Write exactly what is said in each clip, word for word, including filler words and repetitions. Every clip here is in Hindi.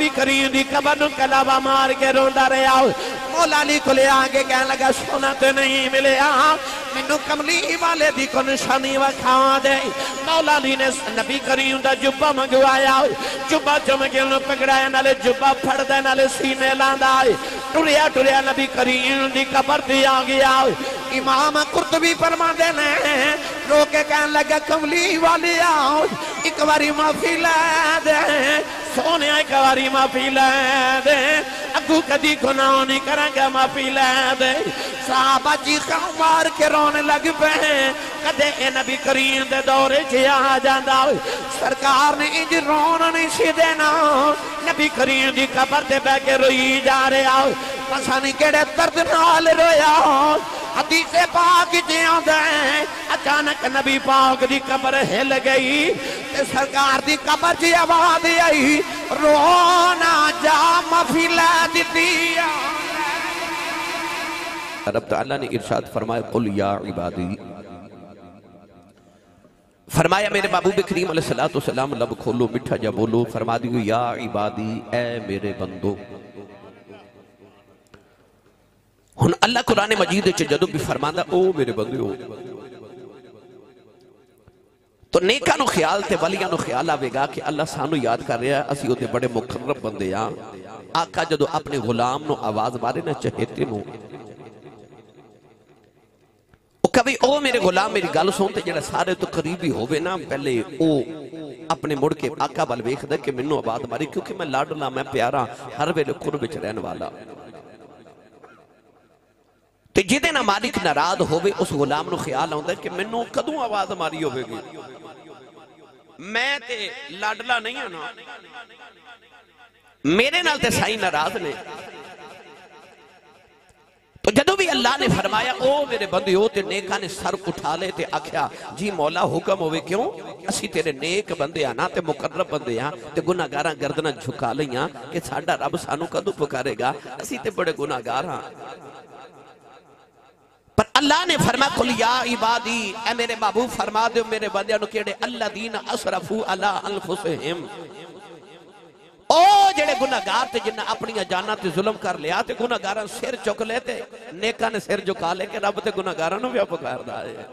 नबी करीम दी कबर नूं कलावा मार के रोंदा रहा। मौला अली कोले आके कहण लगा सोना ते नहीं मिलिया, मैनू कमली वाले दी को निशानी विखा दे। मौला अली ने नबी करीम दा जुब्बा मंगवाया, जुब्बा चम के उन्होंने पकड़ाया, नाले जुब्बा फड़दा नाले सीने लांदा। टुरिया टुरिया नबी करीम दी कबर ते आ गया। इमाम कुर्तबी फरमाते ने रोके कहन लगा कमली वाले आओ एक बारी माफी लै दे, सोने एक बारी माफी लै दे, अगू कदी गुनाह नहीं करांगा माफी लै दे। साहबा जी खां मार के रोने लग पे। कदे ए नबी करीम दे दौरे च आ जांदा, सरकार ने इंज रोन नहीं सी देना। नबी करीम दी कबर ते बैठ के रोई जा रहा, पता नहीं केड़े दर्द नाल रोया। हदीसे पाक जे आंदा है अचानक नबी पाक दी कबर हिल गई ते सरकार दी कबर च आवाज आई रोना जा माफी लै दित्ती। रब तआला ने इरशाद फरमाया कुल या इबादी, फरमाया मेरे महबूब करीम अलैहिस्सलातु वस्सलाम लब खोलो मिठा जा बोलो, फरमा दियो या इबादी ए मेरे बंदो। हुन अल्लाह कुरान मजीद च जदों भी फरमांदा ओ मेरे बंदो तो नेकां नूं ख्याल ते वलियां नूं ख्याल आवेगा कि अल्लाह सानू याद कर रहा है, असीं ओहदे बड़े मुकर्रब बंदे आ। आका जदों अपने गुलाम नूं आवाज मारे ना चहेते नूं कभी ओ मेरे गुलाम मेरी गल सुन ते जेड़ा सारे तो करीबी होवे ना पहले ओ अपने मुड़ के आका वल वेखदा कि मैनू आवाज मारी क्योंकि मैं लाडला मैं प्यारा हर वेले कुर्ब विच रहण वाला। तो जिदे ना मालिक नाराज होवे उस गुलाम नू ख्याल आउंदा कि मैनू कदों आवाज मारी होवेगी, मैं ते लाडला नहीं हां ना, मेरे नाल ते साईं नाराज ने। तो जदों भी अल्लाह ने फरमाया ओ मेरे बंदियो ते नेका ने सर उठा ले ते आख्या जी मौला हुक्म होवे, क्यों असी तेरे नेक बंदे आ ना ते मुकर्रब बंदे आ ते गुनाहगारां गर्दनां झुका लईआं कि साडा रब सानू कदों पुकारेगा, असी ते बड़े गुनाहगार हां। पर अल्लाह ने फरमाया कुल या इबादी ए मेरे महबूब फरमा दो मेरे बंदियां नूं किहड़े अल्लादीन असरफू अला अनफुसिहिम ओ जेड़े गुनाहगार ते जिन्ना अपनी जाना ते जुल्म कर लिया ते गुनाहगारां सिर चुक ले ते नेकां ने सिर झुका ले के रब ते गुनाहगारां नूं भी पुकारदा है।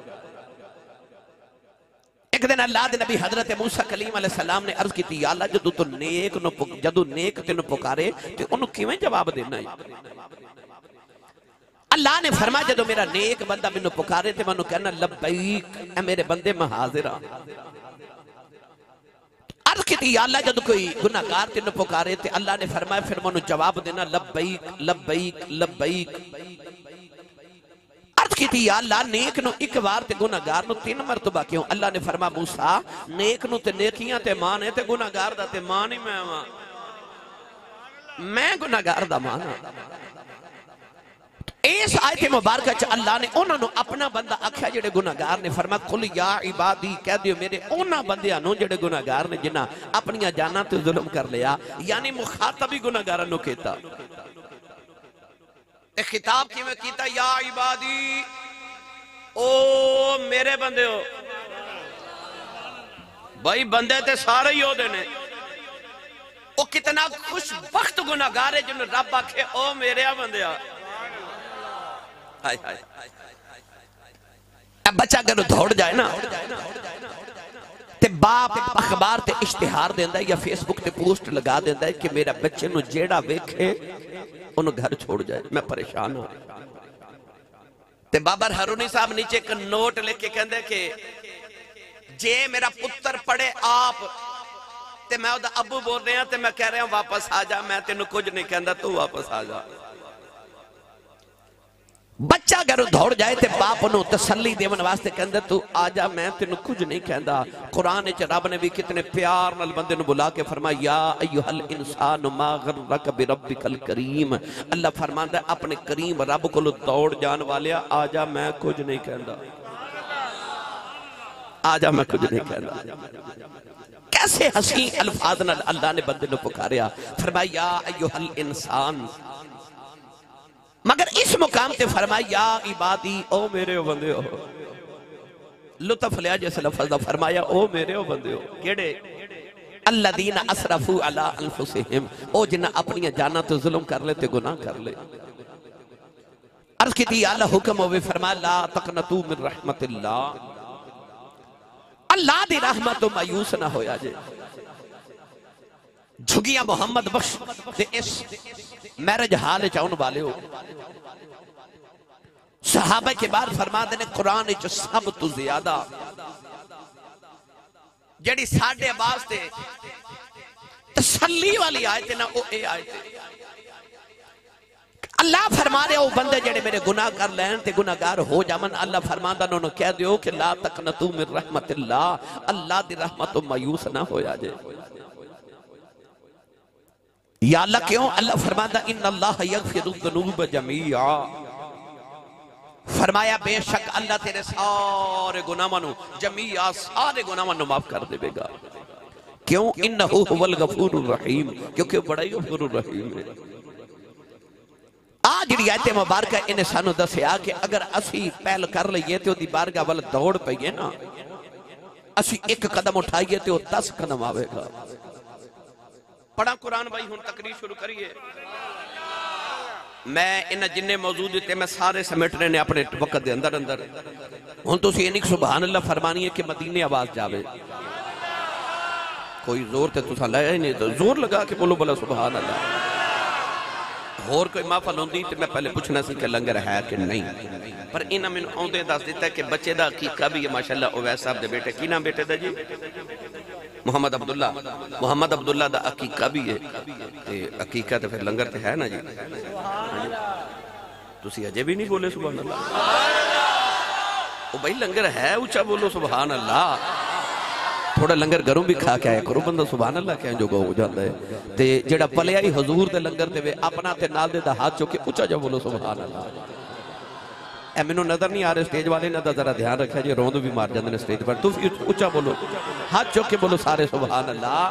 एक दिन अल्लाह दे नबी हजरत मूसा कलीम अलैहिस्सलाम ने अर्ज कीती या अल्लाह जदों तू नेक नूं जदों नेक तेनूं पुकारे ते ओनूं किवें जवाब देना है। अल्लाह ने फरमाया जदों मेरा नेक बंदा मैनूं पुकारे ते मैं ओनूं कहना लब्बैक ए मेरे बंदे मैं हाजिर हां। अर्ज कीती या अल्लाह जब कोई गुनाहगार तेनू पुकारे ते अल्लाह ने फरमाया फिर मैं जवाब देना लब्बैक लब्बैक लब्बैक। अर्ज कीती या अल्लाह नेक नूं इक बार ते गुनाहगार नूं तीन मरतबा क्यों? अल्लाह ने फरमाया मूसा नेक नूं ते नेकियां ते मान है ते गुनाहगार दा ते मान ही मैं आवां, मैं गुनाहगार दा मान हां। इस आयत मुबारक च अल्लाह ने उन्होंने अपना बंदा आख्या जेडे गुनाहगार ने। फरमाया कुल या इबादी कह दियो मेरे उन्होंने बंदियां नूं जेडे गुनाहगार ने जिन्हां अपनी जाना ते जुल्म कर लिया, यानी मुखातब ही गुनाहगारां नूं कीता। ते खिताब किवें कीता या इबादी ओ मेरे बंदे हो। भाई बंदे ते सारे ही ओहदे ने, ओ कितना खुशबख्त गुनाहगार है जिन्होंने रब आखे ओ मेरे बंदिया। आए, आए, आए, आए। बच्चा अगर दौड़ जाए ना ते बाप अखबार ते इश्तिहार देंदा या फेसबुक ते पोस्ट लगा देंदा है कि मेरा बच्चे नु जेड़ा वेखे उन्हें घर छोड़ जाए, मैं परेशान हूं। ते बाबर हरूनी साहब नीचे एक नोट लिखे कहंदे कि जे मेरा पुत्र पढ़े आप ते मैं ओदा अब्बू बोल रहा ते मैं कह रहा वापस आ जा, मैं तेनू कुछ नहीं कहंदा तू वापस आ जा। बच्चा अगर दौड़ जाए तो बाप नूं तसल्ली देवन वास्ते कहंदा तू आजा मैं तेनू कुछ नहीं कहंदा। कुरान च रब ने भी कितने प्यार नाल बंदे नूं बुला के फरमाया अय्युहल इंसानु मा गररक बिरब्बिकल करीम। अल्लाह फरमांदा अपने करीम रब कोल दौड़ जान वालिया आजा मैं कुछ नहीं कहंदा, आजा मैं कुछ नहीं कहंदा। कैसे हसीं अल्फाज नाल अल्लाह ने बंदे नूं पुकारिया। फरमाया अय्युहल इंसान, मगर इस मुकाम ते फरमाया इबादी ओ मेरे ओ बंदे हो। लुत्फ लिया जिस लफज दा फरमाया ओ मेरे ओ बंदे हो, केड़े अल्लदीना असरफू अला अनफुसिहिम, ओ जिन्ना अपनी जाना तो जुल्म कर ले ते गुनाह कर ले। अर्ज की थी अल्लाह हुक्म होवे फरमाया ला तकनतू मिन रहमतिल्लाह, अल्लाह दी रहमत तो मायूस ना होया जे। झुगिया मोहम्मद बख्श दे इस मैरिज हाल च आने वाले हो। सहाबा के बाद फरमा देने कुरान जो सब तो ज्यादा जड़ी साढ़े वास्ते तसल्ली वाली आयत ना ओ ए आयत। अल्लाह फरमा रहे ओ बंदे जड़े मेरे गुनाह कर लैन ते गुनाहगार हो जावन, अल्लाह फरमांदा उन्होंने कह दियो कि ला तकनतू मिन रहमतिल्लाह, अल्लाह दी रहमत तो मायूस ना होया जे। या अल्लाह क्यों? अल्लाह फरमांदा इन्नल्लाह यगफिरु ज़ुनूब जमीआ, फरमाया बेशक अल्लाह तेरे सारे गुनाहां नू जमीआ सारे गुनाहां नू माफ कर देगा। क्यों? इन्नहु हुवल गफूरुर रहीम, क्योंकि बड़ा ही गफूरुर रहीम है। आज जिहड़ी आयत मुबारक इन्हें सानू दसिया कि अगर असी पहल कर लईए ते ओदी बारगाह वल दौड़ पईए ना, असी एक कदम उठाईए ते ओ दस कदम आवेगा। पढ़ा कुरान भाई, हुण तकरीर शुरू करिए। मैं इन जिन्ने मौजूद दिते मैं सारे समेटने ने अपने वक्त दे अंदर अंदर। हुण तुसीं इन्नी सुभान अल्लाह फरमानी है कि मदीने आवाज जावे। कोई जोर ते तुसां लाया ही नहीं, तो जोर लगा के बोलो भला सुभान अल्लाह। होर कोई महफल होंदी ते मैं पहले पुछना सी कि लंगर है कि नहीं, पर इन्हां मैनूं औंदे दस दिता कि बच्चे दा हकीका भी है माशाअल्लाह। ओवैस साहब दे बेटे की नाम बेटे दा जी मोहम्मद अब्दुल्ला, मोहम्मद अब्दुल्ला दा अकीका भी है। अकीका तो फिर लंगर तो है ना जी। तुसी अजे भी नहीं बोले सुभान अल्लाह। ओ भाई लंगर है, उच्चा बोलो सुभान अल्लाह। थोड़ा लंगर घरों भी खा के आया करो, बंदा सुभान अल्लाह कह जो हो जाता है। तो जेड़ा पलिया ही हजूर के लंगर ते अपना ते नाल दे हाथ चुके उच्चा जो बोलो सुभान अल्लाह। मैनू नजर नहीं आ रहे स्टेज वाले, इन्हों का जरा ध्यान रखा जी, रोंद भी मार जाते हैं स्टेज पर। तुम उच्चा बोलो, हाथ चुक के बोलो सारे सुभान अल्लाह।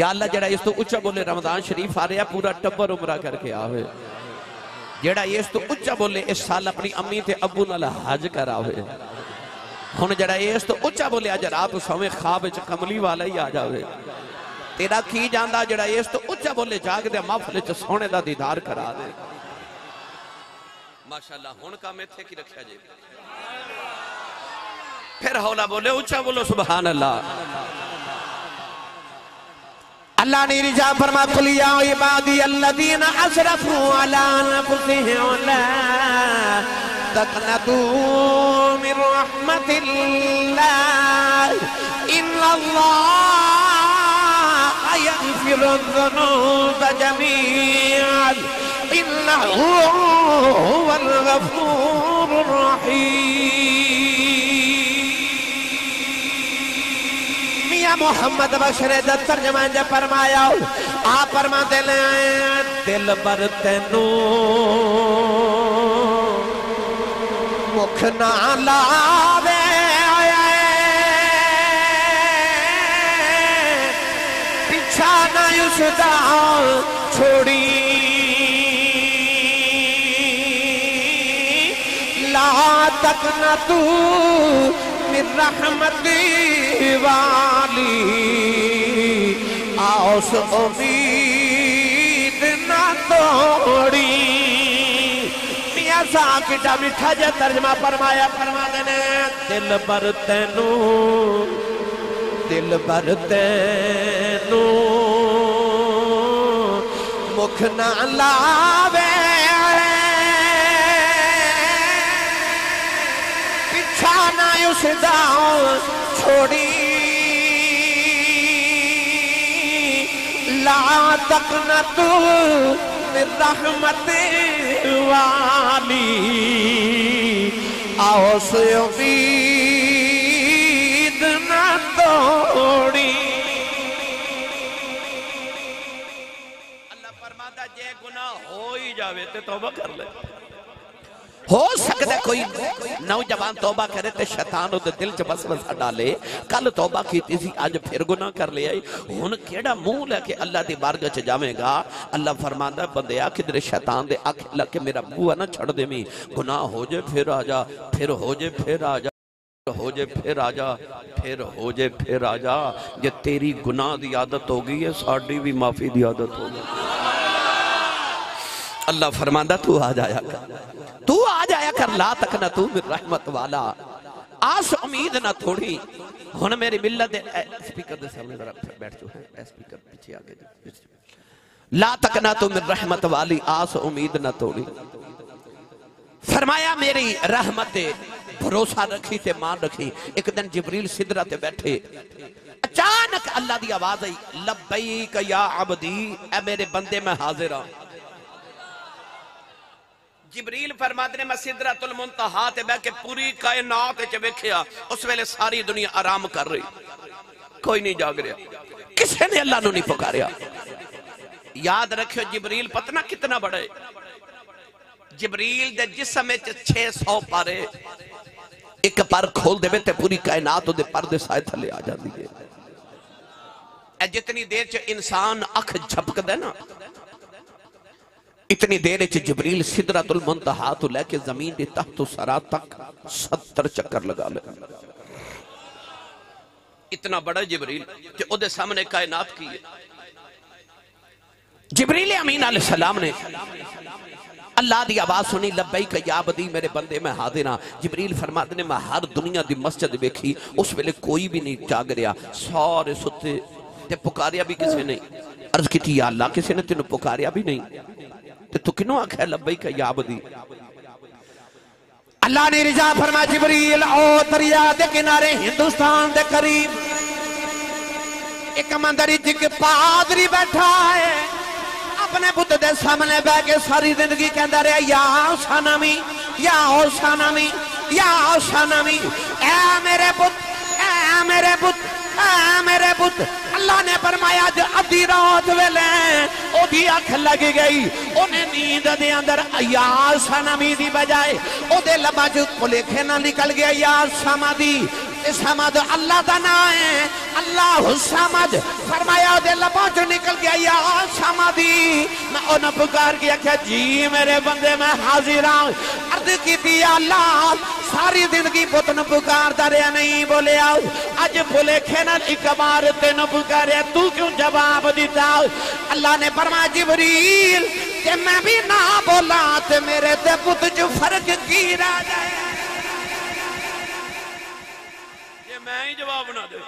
या अल्लाह जरा इस तो उच्चा बोले रमजान शरीफ आ रहा पूरा टब्बर उमरा करके आवे। जरा इस तो उच्चा बोले इस साल अपनी अम्मी ते अबू नाल हज कर आवे। हुण जरा इस तो उच्चा बोले अज रात सवें खाब च कमली वाला ही आ जावे। तेरा की जांदा जरा इस तो उच्चा बोले जागदे महफिल च सोहणे दा दीदार करा दे। माशाल्लाह हुण काम इत्थे की रखिया जे। फिर हौला बोले उच्चा बोलो सुभान अल्लाह। अल्लाह ने रिजा फरमा कुल या इबादी अल्लज़ीना असरफू अला अनफुसिहिम ला तक़नतू मिन रहमतिल्लाह इन्नल्लाह यग़फिरुज़्ज़ुनूब जमीअन इन्नहु हुवल गफूरुर रहीम। मियां मोहम्मद बशरे दा तर्जमा ज फरमाया आ फरमाते ले दिल पर तेनू मुख ना लावे पिछा ना उसदा छोड़ी तक न तू मिन रहमती वाली आस उम्मीद ना तोड़ी। मियां साहब किटा मिठा जे तर्जमा फरमाया। फरमा देने दिल पर तेनू दिल पर तेनू मुख ना लावे ना उसदा छोड़ी ला तकनतू मिन रहमति वाली आस उम्मीद ना तोड़ी। अल्लाह फरमाता जे गुनाह हो ही जावे ते तौबा कर ले। हो सकता है कोई नौजवान तौबा करे तो शैतान उहदे दिल च वसवसा डाले, कल तौबा कीती सी अज फिर गुनाह कर लिया, हुण केड़ा मूंह लैके अल्लाह दी बारगाह च जावेगा। अल्लाह फरमांदा बंदेया किधरे शैतान दे अख लग के मेरा मूंह ना छड़ देवीं, गुनाह हो जाए फिर आ जा, फिर हो जाए फिर आ जा। हो जे फिर आ जा, फिर हो जे फिर आ जा। जे तेरी गुनाह की आदत हो गई है, साड़ी भी माफी की आदत हो गई। अल्लाह फरमांदा तू आ जाया कर, तू आ जाया कर। ला तक ना तू मेरी रहमत वाला, आस उम्मीद ना थोड़ी। हुन मेरी मिल्लत स्पीकर दे सामने जरा बैठ जाओ, स्पीकर पीछे आ गए। ला तक ना तू मेरी रहमत वाली, आस उम्मीद ना थोड़ी। फरमाया मेरी रहमत भरोसा रखी ते मान रखी। एक दिन जिब्रील सिदरा ते बैठे, अचानक अल्लाह दी आवाज आई, लब्बैक या अब्दी, ए मेरे बंदे मैं हाजिर हूं। जिब्रील फरमाते ने मैं सिदरतुल मुंतहा ते बैठ के पूरी कायनात च वेखिया। उस वेले सारी दुनिया आराम कर रही, कोई नहीं जाग रहा, किसी ने अल्लाह नु नहीं पुकारिया। याद रखियो जिब्रील पता ना कितना बड़ा है। जिब्रील दे जिस्म में छे सौ पारे, एक पर खोल देवे ते पूरी कायनात उहदे पर्दे साए थले आ जांदी है। जितनी देर च इंसान अख झपकदा ना, इतनी देर च जिब्रील सिदरतुल मुंतहा तो लेके जमीन दे तहत सरा तक सत्तर चक्कर लगा ले। इतना बड़ा जिब्रील कि उहदे सामने कायनात की है। जिब्रील अमीन अलैहि सलाम ने अल्लाह की आवाज सुनी, लब्बैक या अब्दी, मेरे बंदे मैं हाजिर हाँ। जिब्रील फरमाते ने मैं हर दुनिया की मस्जिद वेखी, उस वेले कोई भी नहीं जाग रहा, सारे सुते ते पुकारिया भी किसी ने। अर्ज की या अल्लाह, किसी ने तेन पुकारिया भी नहीं, ते तू किनों आख्या लब्बैक या अब्दी। अल्लाह ने रिजा फरमाई, जिब्रील ओ दरिया के किनारे हिंदुस्तान के करीब एक मंदिर च पादरी बैठा है। अपने बुद्ध दे सामने बह के सारी जिंदगी कहता रहा, या सानमी या सानमी या सानमी, ऐ मेरे बुद्ध, ऐ मेरे बुद्ध, ऐ मेरे बुद्ध। अल्लाह ने फरमाया अज अद्धी रात वेले ओदी अख लग गई, ओने नींद दे अंदर या सानमी दी बजाय ओदे लबां चों कोलेखे ना निकल गया या समादी। समद अल्लाह का ना है, अल्लाह समद। फरमाया उहदे लबां चों निकल गया या समादी। मैं उन्हें पुकार के आख्या, जी मेरे बंदे मैं हाजिर हां। अर्ज कीती, या अल्लाह सारी जिंदगी पुत नूं पुकारदा रहा, नहीं बोलिया, अज भुलेखे नाल इक बार तैनूं पुकारिया, तू क्यों जवाब दिता। अल्लाह ने फरमाया, जिब्रील ते मैं भी ना बोला ते मेरे ते पुत च फर्क की रह जाए, मैं ही जवाब ना दे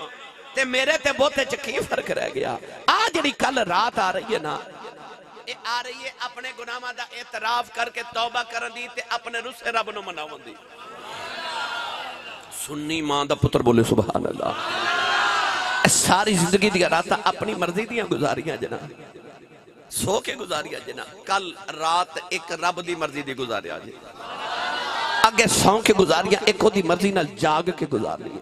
ते मेरे ते बोते च की फर्क रह गया। आज जड़ी कल रात आ रही है ना, ये आ रही है अपने गुनाहां दा एतराफ करके तौबा करन दी ते अपने रुसे रब नूं मनावन दी। सुन्नी मां दा पुत्र बोले सुभान अल्लाह। सारी जिंदगी दी रात अपनी मर्जी दी गुजारियां जना, सो के गुजारियां जना। कल रात एक रब दी मर्जी दी गुजारिया जी, अगे सौ के गुजारियां एक ओदी मर्जी नाल जाग के गुजारियां।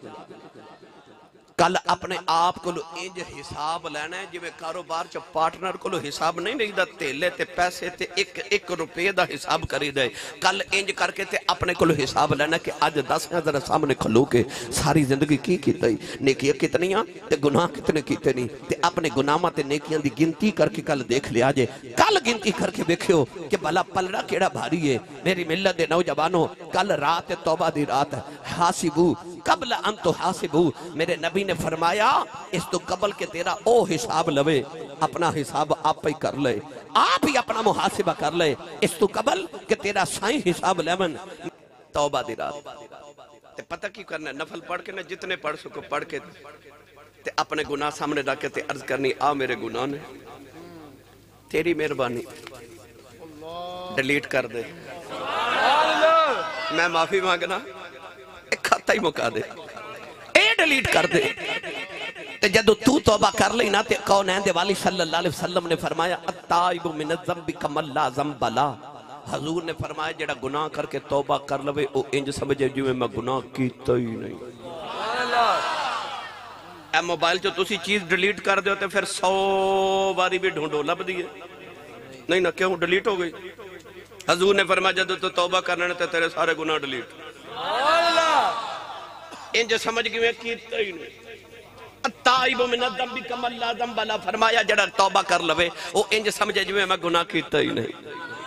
कल अपने आप को इंज हिसाब लेना है जिवें कारोबार च पार्टनर को हिसाब नहीं रहीदा, तेले ते पैसे ते एक एक रुपये का हिसाब करीदा। कल इंज करके ते अपने को हिसाब लेना कि अज दस हजार सामने खलो के सारी जिंदगी की कीता, नेकियां कितनियां ते गुनाह कितने कीते नहीं, ते अपने गुनाहां ते नेकियां दी गिनती करके कल देख लिया जे। कल गिनती करके देखियो कि भला पलड़ा केड़ा भारी है। मेरी मिल्लत दे नौजवानों, कल रात तौबा दी रात, हासिबू कबल अन तो हासिबू। मेरे नबी ने फरमाया इस तो कबल के तेरा ओ हिसाब लवे, अपना हिसाब आप ही कर ले, आप ही अपना मुहासिबा कर ले। इस तो कबल के तेरा साईं हिसाब लेवन। तौबा दी रात ते पता की करना, नफल पढ़ के ना जितने पढ़ सको पढ़ के ते अपने गुनाह सामने रख के अर्ज करनी, आ मेरे गुनाह ने तेरी मेहरबानी डिलीट कर दे, मैं माफी मांगना, खाता ही मुका दे, डिलीट कर दे। ते जदों तू तौबा कर ले ना, ते कौनैन दे वाली सल्लल्लाहु अलैहि वसल्लम ने फरमाया, अत्ताइबु मिनज़्ज़म्बि कमन ला ज़म्ब ला। हजूर ने फरमाया जेड़ा गुनाह करके तौबा कर लवे ओ इंज समझे जिवें मैं गुनाह कीता ही नहीं। ए मोबाइल चो तुसी चीज डिलीट कर दियो ते फिर सौ बारी भी ढूंढो लभदी है नहीं ना, क्यों डिलीट हो गई। हजूर ने फरमाया जदों तू तौबा करने ते तेरे सारे गुनाह डिलीट। इंज समझ गए कीता ही नहीं। ताइब मिन ज़म्बि कमल्ला ज़म्बला। फरमाया जड़ा तौबा कर लवे ओ इंज समझे जिवें मैं गुनाह कीता ही नहीं,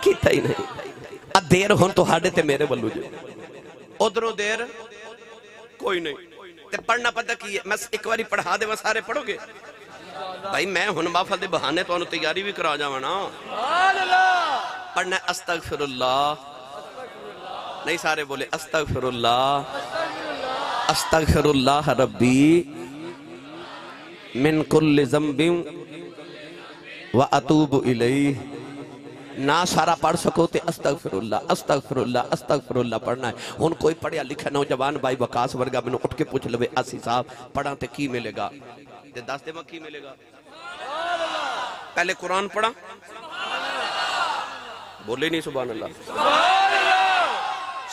कीता ही नहीं। आ देर हुन तुहाडे ते मेरे वल्लों जी, उधरों देर कोई नहीं ते पढ़ना पता की है। मैं एक बार पढ़ा देव सारे पढ़ोगे भाई मैं हुन माफा दे बहाने तो तैयारी भी करा जावा ना पढ़ना अस्तगफिरुल्लाह नहीं सारे बोले अस्तगफिरुल्लाह अस्तगफिरुल्लाह रब्बी मिन कुल्लि ज़म्बिन व अतूबु इलैह ना सारा पढ़ सको तो अस्तगफिरुल्लाह अस्तगफिरुल्लाह अस्तगफिरुल्लाह पढ़ना है। हुन कोई पढ़िया लिखा नौजवान भाई वकास वर्गा मैनू उठ के पूछ लवे आसी साहब पढ़ा तो की मिलेगा ते दस दे की मिलेगा पहले कुरान पढ़ा बोले नहीं सुभान अल्लाह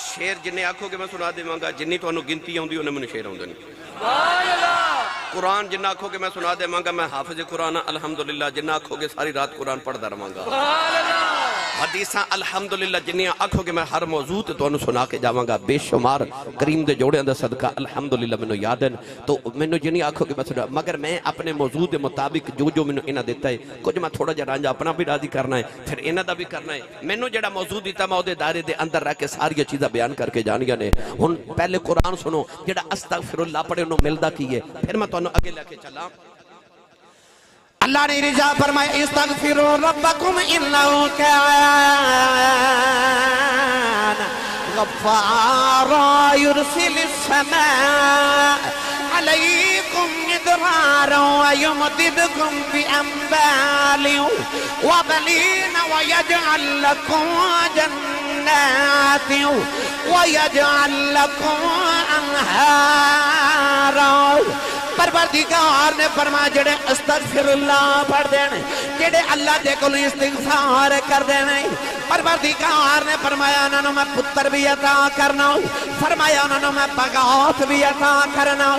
शेर जिन्हें आखोगे मैं सुना देवांगा जिन्नी तुहानू गिनती आउंदी उन्हें मैनू शेर आउंदे नहीं सुभान अल्लाह। कुरान जिन्ना आखोगे मैं सुना देवांगा मैं हाफिज़ कुरान अलहमदुलिल्लाह जिन्ना आखोगे सारी रात कुरान पढ़दा रहांगा सुभान अल्लाह। हदीसां अलहमदुलिल्लाह जिन्नियां आखोगे मैं हर मौजू ते तुहानू सुना के जावांगा बेशुमार करीम दे जोड़ियां दा सदका अलहमदुलिल्लाह मैनू याद है तो मैनू जिन्नी आखोगे मैं सुना मगर मैं अपने मौजू के मुताबिक जो जो मैनू इन्हां दिता है कुछ मैं थोड़ा जिहा रांझा अपना भी राजी करना है फिर इन्हां दा भी करना है। मैनू जिहड़ा मौजू दिता मैं उहदे दायरे दे अंदर रह के सारियां चीज़ां बयान करके जानियां ने। हुण पहले कुरान सुनो जिहड़ा अस्तगफिरुल्लाह पढ़े उहनू मिलदा की है फिर मैं तो आगे लेके चला। अल्लाह ने रिजा फरमाया इस्तगफिरू रब्बकुम इन्नहू कान गफ्फारा युरसिलिस समा' अलैकुम मिदरारा व युमदिदकुम बि अम्वालिन व बनीन व यजअल लकुम जन्नातिन व यजअल लकुम अन्हारा। परवरदिगार ने फरमाया जेडे अस्तगफिरुल्लाह पढ़ देने जेडे अल्लाह दे कोल इस्तिगफार कर देने परवरदिगार ने फरमाया उन्हां नूं मैं पुत्र भी अता करना फरमाया उन्हां नूं मैं बगावत भी अता करना।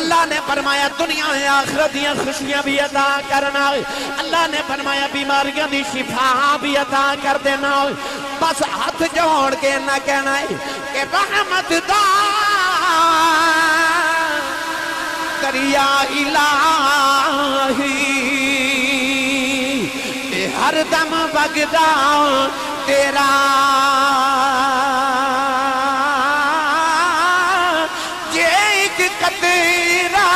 अल्लाह ने फरमाया दुनिया ते आखिरत दीयां खुशियां भी अता करना। अल्लाह ने फरमाया बीमारियां दी शिफा भी अता कर देना। बस हाथ जोड़ के ना कहना है कि रहमत दा करिया इलाही ते हर दम बगदा तेरा जे एक कतरा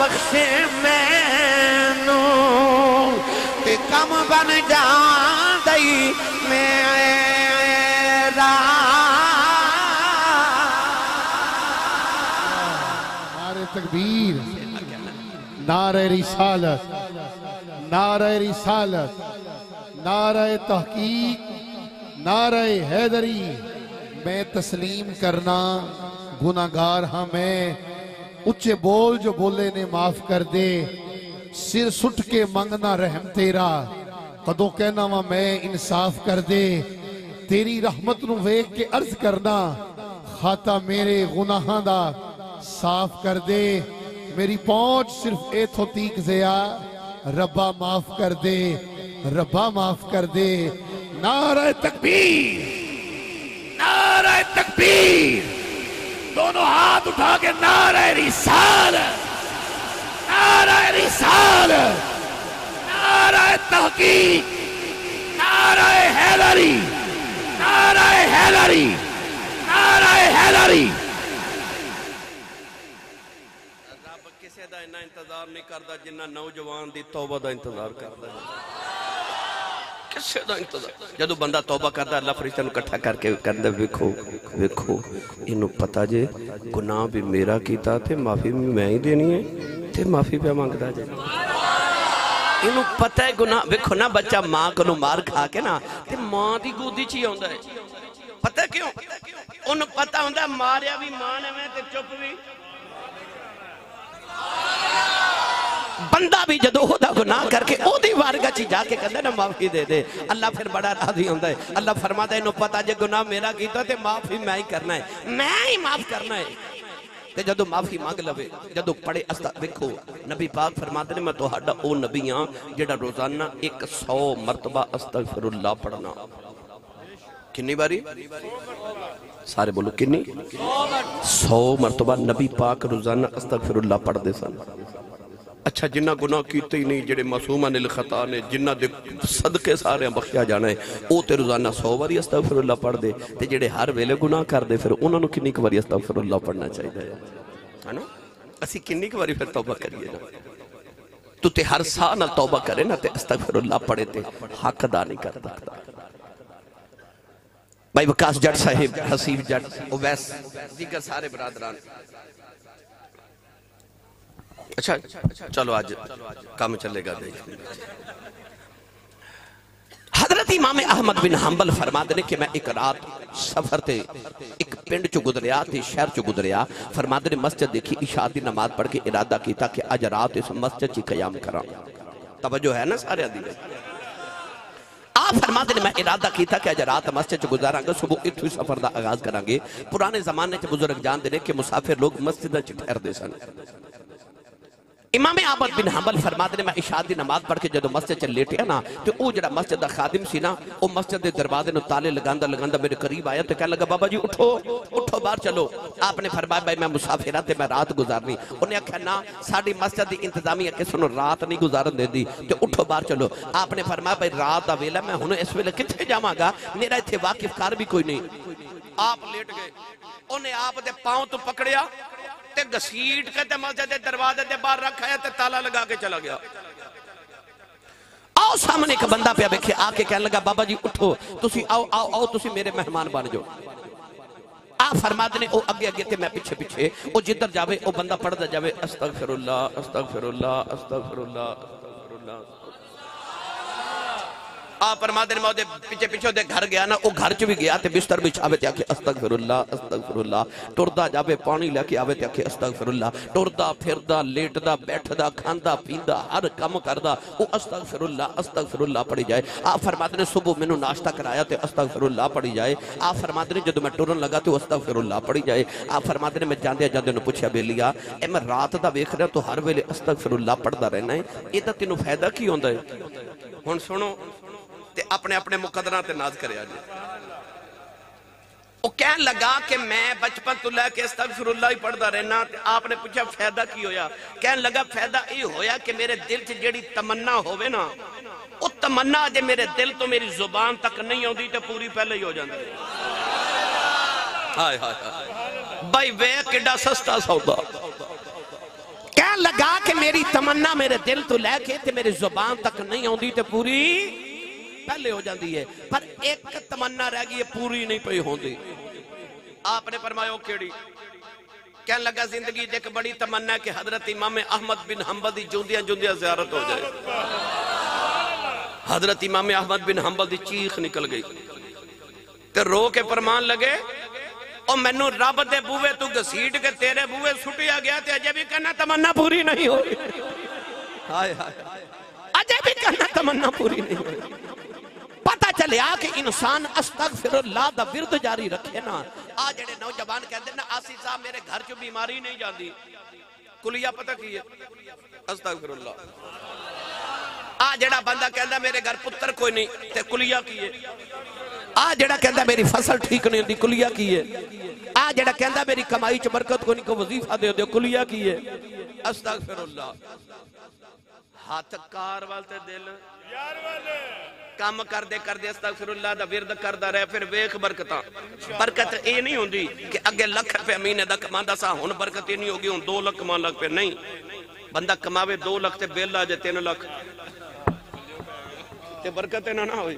बख्शे मैनू ते कम बन जा दई मेरा तकबीर नारे रिसालत नारे रिसालत नारे तहकीक नारे हैदरी। मैं तस्लीम करना गुनाहगार हाँ मैं उच्चे बोल जो बोले ने माफ कर दे सिर सुट के मंगना रहम तेरा कदों कहना वा मैं इंसाफ कर दे तेरी रहमत नू वेख के अर्ज करना खाता मेरे गुनाहां दा साफ कर दे मेरी पहुंच सिर्फ एथों तीक जया रब्बा माफ कर दे रब्बा माफ कर दे। नारा तकबीर नारा तकबीर दोनों हाथ उठा के नारा रिसालत नारा रिसालत नारा तहकीक नारा हैदरी नारा हैदरी नारा हैदरी। इन्ना इंतजार नहीं करता जिन्ना नौजवान दी तौबा दा इंतजार करता है किसे दा इंतजार जदों बंदा तौबा करता अल्लाह फरिश्ते नूं इकट्ठा करके कहंदा वेखो वेखो इनू पता जे गुनाह भी मेरा कीता ते माफी भी मैं ही देनी है ते माफी पे मंगदा जे इनू पता है गुनाह वेखो ना बच्चा मां कोलों मार खा के ना ते मां दी गोदी च ही आंदा है पता क्यों ओनू पता हुंदा मारिया भी मां ने मैं ते चुप भी बंदा भी जदों ओहदा गुनाह करके ओहदी वारगाह च जाके कहंदा ना माफी दे दे अल्लाह फिर बड़ा राजी हुंदा है। अल्लाह फरमांदा इन्नू पता जे गुनाह मेरा कीता ते माफी मैं ही करना है मैं ही माफ करना है ते जदों माफी मंग लवे जदों पढ़े अस्ता देखो नबी पाक फरमांदे ने मैं तुहाडा ओ नबी हां जेड़ा रोजाना सौ मरतबा अस्तगफिरुल्लाह पढ़ना कितनी बारी सारे बोलो कितनी सौ मरतबा नबी पाक रोजाना अस्तगफिरुल्लाह पढ़दे सन अच्छा जिन्ना गुनाह किए ही नहीं जेडे मासूमा ने खता ने जिन्ना दे सदके सारे बख्शिया जाना है वह तो रोजाना सौ बारी अस्तगफिरुल्लाह पढ़ते तो जेडे हर वेले गुनाह करते फिर उन्होंने किन्नी क बारी अस्तगफिरुल्लाह पढ़ना चाहिए है ना। असी किन्नी क बारी फिर तौबा करिए ना तू तो हर साह ना तौबा करे ना तो अस्तगफिरुल्लाह पढ़े तो हक अदा नहीं कर सकता। भाई वकास जट साहिब, हसीब जट, ओवैस, दीगर सारे बरादरान अच्छा चलो आज काम चलेगा। हजरत इमाम अहमद बिन हंबल फरमाते ने कि मैं एक रात सफर थे एक पिंड चो गुजरिया थे शहर चो गुजरिया फरमाते ने मस्जिद देखी इशा दी नमाज पढ़ के इरादा किया कि आज रात इस मस्जिद की कयाम करा। तवज्जो है ना सारे आदि फरमाते ने मैं इरादा किया कि आज रात मस्जिद गुजारांगे सुबह इत्थों सफर का आगाज करांगे। पुराने जमाने के बुजुर्ग जानते हैं कि मुसाफिर लोग मस्जिद ठहरते सन। इमाम अहमद बिन हंबल फरमाते ने मैं इशा की नमाज पढ़ के जो मस्जिद च लेटिया ना तो वह जो मस्जिद का खादिम सी ना वह मस्जिद के दरवाजे में ताले लगांदा लगांदा मेरे करीब आया तो कहने लगा बाबा जी उठो उठो बाहर चलो। आपने फरमाया भाई मैं मुसाफिर हूं ते मैं रात गुजारनी। उन्हें आख्या ना साडी मस्जिद की इंतजामिया किसी को रात नहीं गुजारन देंदी तो उठो बाहर चलो। आपने फरमाया भाई रात का वेला मैं हुण इस वेले कित्थे जावांगा मेरा इत्थे वाकिफकार भी कोई नहीं। आप लेट गए उन्हें आप दे पांव तो पकड़िया ते घसीट के ते मस्जिद के दरवाजे के बाहर रखा ते ताला लगा के चला गया। आओ सामने एक बंदा पे बैठे आके कहने लगा बाबा जी उठो तुसी आओ आओ आओ तुसी मेरे मेहमान बन जाओ। आप फरमाते ने ओ अगे अगे ते मैं पिछे पिछे ओ जिधर जावे ओ बंदा पढ़ता जावे अस्तगफिरुल्लाह अस्तगफिरुल्लाह अस्तगफिरुल्लाह अस्तगफिरुल्लाह। आप फरमाते ने मैं ओदे पीछे पीछे ओदे घर गया ना वो घर च भी गया ते बिस्तर बिछावे ते आखे अस्तगफिरुल्लाह अस्तगफिरुल्लाह। टुरदा जावे पानी लेके आवे ते आखे अस्तगफिरुल्लाह। टुरदा फिरदा लेटदा बैठदा खांदा पींदा हर कम करदा वो अस्तगफिरुल्लाह अस्तगफिरुल्लाह पढ़ी जाए। आप फरमाते ने सुबह मैनू नाश्ता कराया तो अस्तगफिरुल्लाह पढ़ी जाए। आप फरमाते ने जदों मैं टुरन लगा तो अस्तगफिरुल्लाह पढ़ी जाए। आप फरमाते ने मैं जांदे जांदे नूं पुछया बेलिया ए मैं रात दा वेख रहा तो हर वेले अस्तगफिरुल्लाह पढ़दा रहना है इहदा तैनूं फायदा की हुंदा है। हुण सुणो ते अपने अपने मुकदरा ते नाज करे आज वो कह लगा कि मैं बचपन तो लैके अस्तगफिरुल्लाह ही पढ़ता रहना। आपने पूछा फायदा की होया? कह लगा फायदा ये होया कि मेरे दिल च जेड़ी तमन्ना होवे ना वो तमन्ना जे मेरे दिल तो मेरी जुबान तक नहीं आती तो पूरी पहले ही हो जाती। हाय हाय भाई वे किड्डा सस्ता सौदा। कह लगा कि मेरी तमन्ना मेरे दिल तो लैके ते मेरी जुबान तक नहीं आती तो पूरी पहले हो जाती है पर एक तमन्ना रह गई पूरी नहीं पई होती। आपने फरमाया केड़ी? क्या लगा जिंदगी एक बड़ी तमन्ना कि हजरत इमाम अहमद बिन हंबल की जूंदियां जूंदियां ज़ियारत हो जाए। हजरत इमाम अहमद बिन हंबल की चीख निकल गई ते रो के फरमान लगे और मैनू रब दे बूहे तू घसीट के तेरे बूहे सुटिया गया ते अजे भी कहना तमन्ना पूरी नहीं हो रही। हाय हाय अजे भी कहना तमन्ना पूरी नहीं हो रही। पता चलिया कि इंसान अस्तगफिरुल्लाह दा विरद जारी रखे ना। आज जेडे नौजवान कहते ना आसिफ साहब मेरे घर चो बीमारी नहीं जाती कुलिया पता की है अस्तगफिरुल्लाह। आ जेड़ा बंदा कहता मेरे घर पुत्र कोई नहीं ते कुलिया की है। आ जेड़ा कहता मेरी फसल ठीक नहीं होती कुलिया की है। आ जेड़ा कहता मेरी कमाई च बरकत कोई नहीं को वजीफा दे दो कुलिया की है अस्तगफिरुल्लाह। हाथ कार वाले दिल यार वाले काम करदे करदे अस्तगफिरुल्लाह दा विरद करदा रहे फिर वेख बरकतां। बरकत ये नहीं होंदी कि अगे लख रुपए महीने दा कमांदा सा हुण बरकत ये नहीं होगी हुण दो लख कमाण लग पे। नहीं बंदा कमावे दो लख ते बिल आ जाए तीन लख ते बरकत ना ना होई।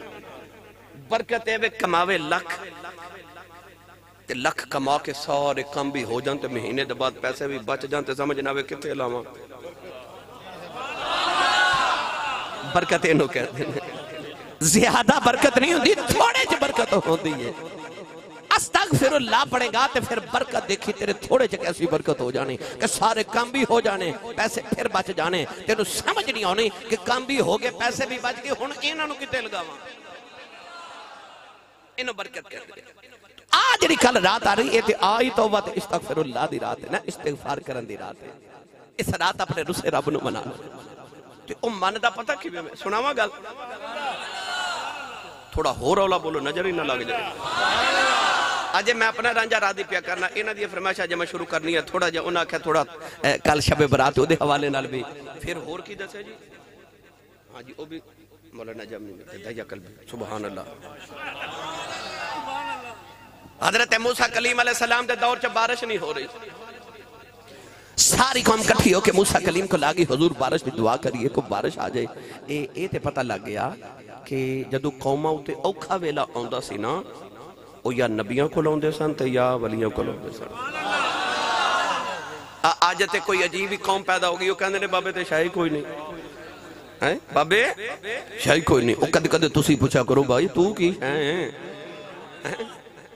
बरकत ये वे कमावे लख ते लख कमा के सारे काम भी हो जान ते महीने दे बाद पैसे भी बच जान ते समझ ना आवे किथे लावां। बरकत इहनूं कहंदे ने ज्यादा बरकत नहीं होती थोड़े च बरकत होती है। अस्तगफिरुल्लाह पड़ेगा तो फिर बरकत देखी तेरे थोड़े च कैसी बरकत हो जाने कि सारे काम भी हो जाने पैसे फिर बच जाने। तेनू समझ नहीं आनी कि काम भी हो गए पैसे भी बच गए हुण इन्हां नूं कित्थे लगावां। इन्हां बरकत आ जिहड़ी कल रात आ रही है आ ही तौबा ते इस्तगफिरुल्लाह दी रात है ना इस्तगफार करन दी रात है। इस रात अपने रुसे रब नूं मना ते ओ मन दा पता किवें मैं सुणावां गल थोड़ा हो रौला बोलो नजर ही ना लग जाए। अजे मैं अपना रांझा राधी पिया करना, इन्हों की फरमाइश अज मैं शुरू करनी है थोड़ा जहा। उन्हें आख्या थोड़ा कल शबे बरात उसके हवाले नाल भी फिर होर की दस्या जी। हाँ जी वह भी मौलाना जमीन कल भी सुबहान अल्लाह। हजरत मूसा कलीम अलैहिस्सलाम के दौर च बारिश नहीं हो रही, सारी कौम कट्ठी होके मूसा कलीम को ला गई हुजूर बारिश की दुआ करिए को बारिश आ जाए। ए, ए ते पता लग गया कि जदों कौमां उत्ते औखा वेला आउंदा सी ना, ओ या नबियां कोल आउंदे सन ते या वलियां कोल आउंदे सन। अज ते कोई अजीब ही कौम पैदा हो गई, वो कहंदे ने बाबे ते शाही कोई नहीं है, बाबे शाही कोई नहीं। कदे कदे तुसी पूछा करो भाई तू की है,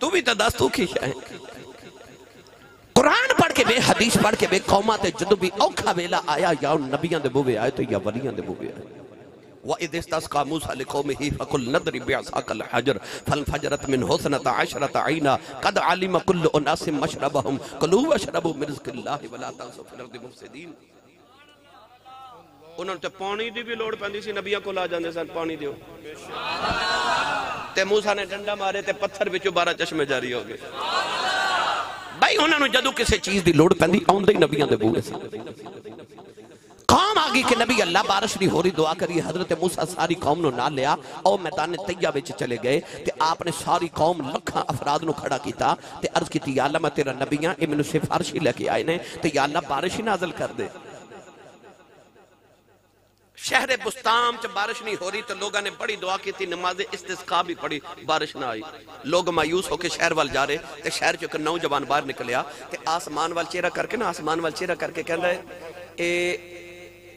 तू भी तो दस तू की है। कुरान पढ़ के बे, हदीस पढ़ के बे, कौमां ते जदों भी औखा वेला आया या नबियां दे बूवे आए तो या वलियां दे बूवे आए। मूसा ने डंडा मारे ते पत्थर विचों बारह चश्मे जारी हो गए। भाई उन्होंने जदों किसी चीज की लोड़ पैंदी आउंदे ही नबियां दे बूहे। कौम आ गई कि नबी अल्लाह बारिश नहीं हो रही दुआ करिए। हजरत मूसा सारी कौम नो ना लिया और मैदान तैया विच चले गए ते आपने सारी कौम लखा अफराद नु खड़ा किया ते अर्ज की या अल्लाह मैं तेरा नबी हां, ए मैनू सिफारिश ही लेके आए ने ते या अल्लाह बारिश ही नाजल कर दे। शहरे बुस्ताम च बारिश नहीं हो रही तो लोगों ने बड़ी दुआ की थी, नमाज इस्तिस्का भी पढ़ी, बारिश ना आई। लोग मायूस होकर शहर वाल जा रहे ते शहर चो नौजवान बाहर निकलिया ते आसमान वाल चेहरा करके ना आसमान वाल चेहरा करके कहंदा है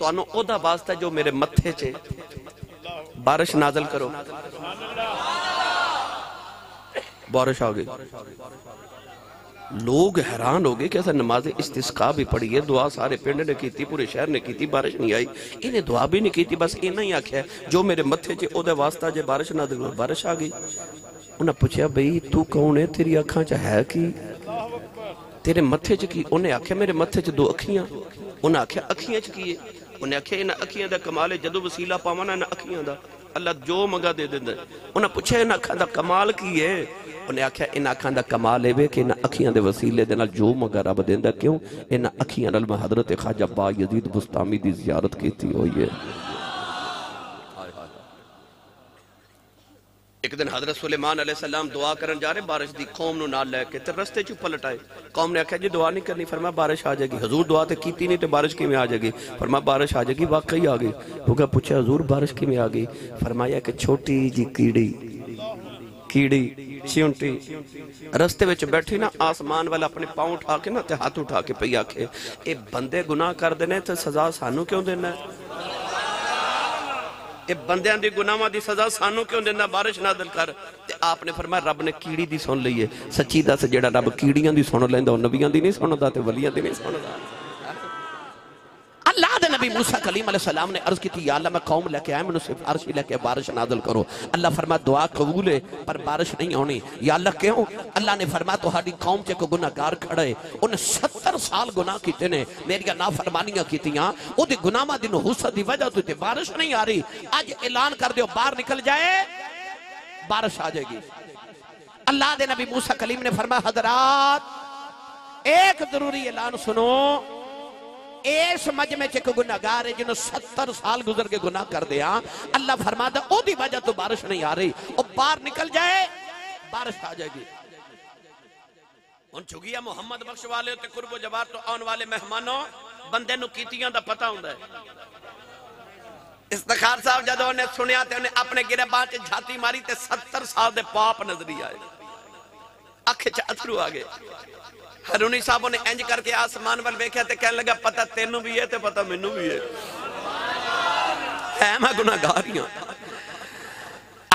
तुहानू ओदा वास्ता जो मेरे मत्थे चे बारिश नाजल करो। बारिश आ गई। लोग हैरान हो गए कि ऐसा नमाज इस्तिस्का भी पढ़ी है, दुआ सारे पिंड ने की, पूरे शहर ने की, बारिश नहीं आई। इन्हें दुआ भी नहीं की, बस इन्हें ही आख्या जो मेरे मत्थे चे ओदा वास्ता जे बारिश नाजल करो। बारिश आ गई। उन्हें पूछा बई तू कौन है, तेरी अखां च है की, तेरे मत्थे च की? उन्हें आख्या मेरे मत्थे च दो अखियां। उन्हें आख्या अखियां च की है? उन्हें आख्या इन्हां अखियां दा कमाल है, जदों वसीला पावां ना इन्हां अखियां दा अल्लाह जो मंगा दे दिंदा। उन्हें पूछा इन्हां अखां दा कमाल की है? उन्हें आख्या इन्हां अखां दा कमाल है कि इन्हां अखियां दे वसीले दे नाल जो मंगा रब दिंदा। क्यों? इन्हां अखियां नाल मैं हजरत ख्वाजा बायजीद बुस्तामी दी जियारत कीती होई है। एक दिन हजरत सुलेमान अलैहिस्सलाम दुआ करन जा रहे बारिश दी, कौम नू नाल ले के, ते रस्ते च पलट आए। कौम ने आख्या जी दुआ नहीं करनी। फरमा बारिश आ जाएगी। हजूर दुआ तो की नहीं तो बारिश किमें आ जाएगी? फरमा बारिश आ जाएगी। वाकई आ गई। होगा पूछा हजूर बारिश किमें आ गई? फरमाया कि छोटी जी कीड़ी कीड़ी चिंटी रस्ते विच बैठी ना, आसमान वाल अपने पाँव उठा के ना ते हाथ उठा के पई आखे ये बंदे गुनाह करदे ने ते सजा सानू क्यों देना? बंदियां दी गुनाहां दी सजा सानू क्यों देना? बारिश नादल कर। ते आपने फरमाया रब ने कीड़ी दी सुन ली है। सच्ची दस जेड़ा रब कीड़ियां दी सुन लैंदा ओह नबियां दी नहीं सुनदा ते वलियां दी नहीं सुनदा। अल्लाह दे नबी मूसा कलीम अलैहिस्सलाम ने अर्ज की थी या अल्लाह मैं कौम लेके आया, मैनू सिफारिश लेके बारिश नादल करो। अल्लाह फरमाया दुआ कबूल है पर बारिश नहीं आनी। या अल्लाह क्यों? अल्लाह ने फरमाया तुहाडी कौम च कोई गुनाहगार खड़ा है, उन्हें सत्तर साल गुनाह किए ने, मेरिया नाफरमानियां कीतियां, ओहदे गुनाहां दी नहुसत दी वजह तो बारिश नहीं आ रही। अज ऐलान कर दिओ बाहर निकल जाए बारिश आ जाएगी। अल्लाह दे नबी मूसा कलीम ने फरमाया हजरात एक जरूरी ऐलान सुनो, इस मजमे च कोई गुनाहगार है जिन्होंने सत्तर साल गुजर के गुनाह कर दिया, अल्लाह फरमाता ओदी वजह तो बारिश नहीं आ रही, और बाहर निकल जाए बारिश आ जाएगी। हुण चुगिया मुहम्मद बख्श वाले ते कुर्बो जवार तो आने वाले मेहमानों बंदे नूं कीतियां दा पता हुंदा है। इस्तिखार साहब जदों उन्हें सुनिया ते उन्हें अपने गिरबान च झाती मारी ते सत्तर साल दे पाप नजरी आए, अख च अथरू आ गए। हरूनी साहब ने इंज करके आसमान वाल वेख्या ते कहने लगा पता तेनू भी है ते पता मैनू भी है, है मैं गुनाहगार ही हां।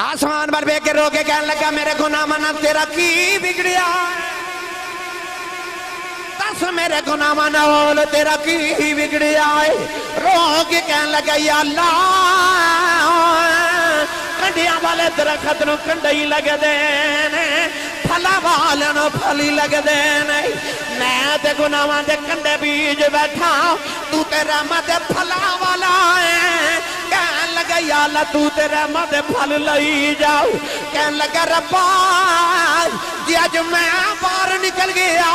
आसमान वाल वेख के रो के कहने लगा मेरे गुनाह मना तेरा की बिगड़िया, दस मेरे गुनाह मना होल तेरा की बिगड़िया है। रो के कहने लगा या अल्लाह कंडिया वाले दरखत नूं कंडे ही लगदे ने, फला वाले नूं फली लगदे ने, मैं ते गुनाहां दे कंडे बीज बैठा, तू ते रहमत फला वाला है। कहन लगा या अल्लाह तू ते रहमत दे फल लई जाओ। कह लगा रब्बा जी अज मैं बाहर निकल गया,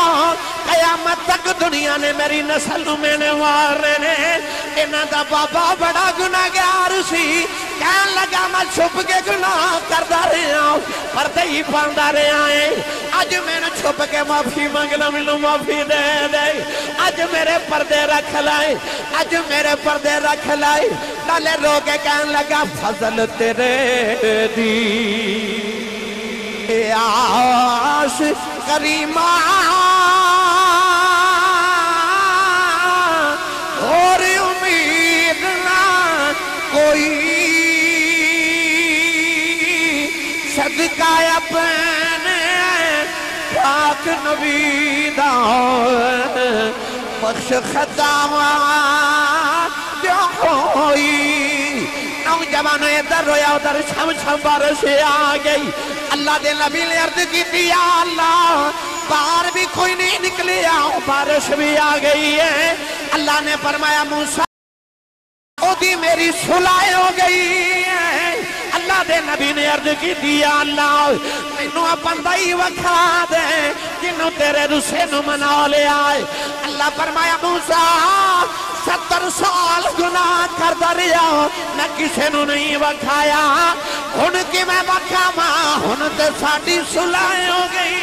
कयामत तक दुनिया ने मेरी नस्ल मैंने मारे ने, इन्हां दा बाबा बड़ा गुनाहगार सी। कह लगा मैं छुप के गुनाह करदा रहा, परदे ही पांदा रहा है। अज मैंने छुप के माफी मंगना, मैनू माफी दे दे। अज मेरे पर्दे रख लाए, अज मेरे पर्दे रख लाए। नाले रो के कह लगा फजल तेरे दी आस करीमा और उम्मीद ना कोई, सदका अपने पाक नबी दा बख्श खदावा जो होई। जवान इधर रोया उधर छम छम बारिश आ गई। अल्लाह दे नबी ने अर्ज की या अल्लाह बाहर भी कोई नहीं निकले, आओ बारिश भी आ गई है। अल्लाह ने फरमाया मूसा ओदी मेरी सुलह हो गई है। अल्लाह दे नबी ने अर्ज की या अल्लाह मैनू बंदा ही वखा दे जिन्हों तेरे रुसे नू मना लिया है। अल्लाह फरमाया मूसा सत्तर साल गुनाह करता रहा, मैं किसी नू नहीं वखाया, हुण कि मैं वखावां, हुण ते साडी सुलह हो गई।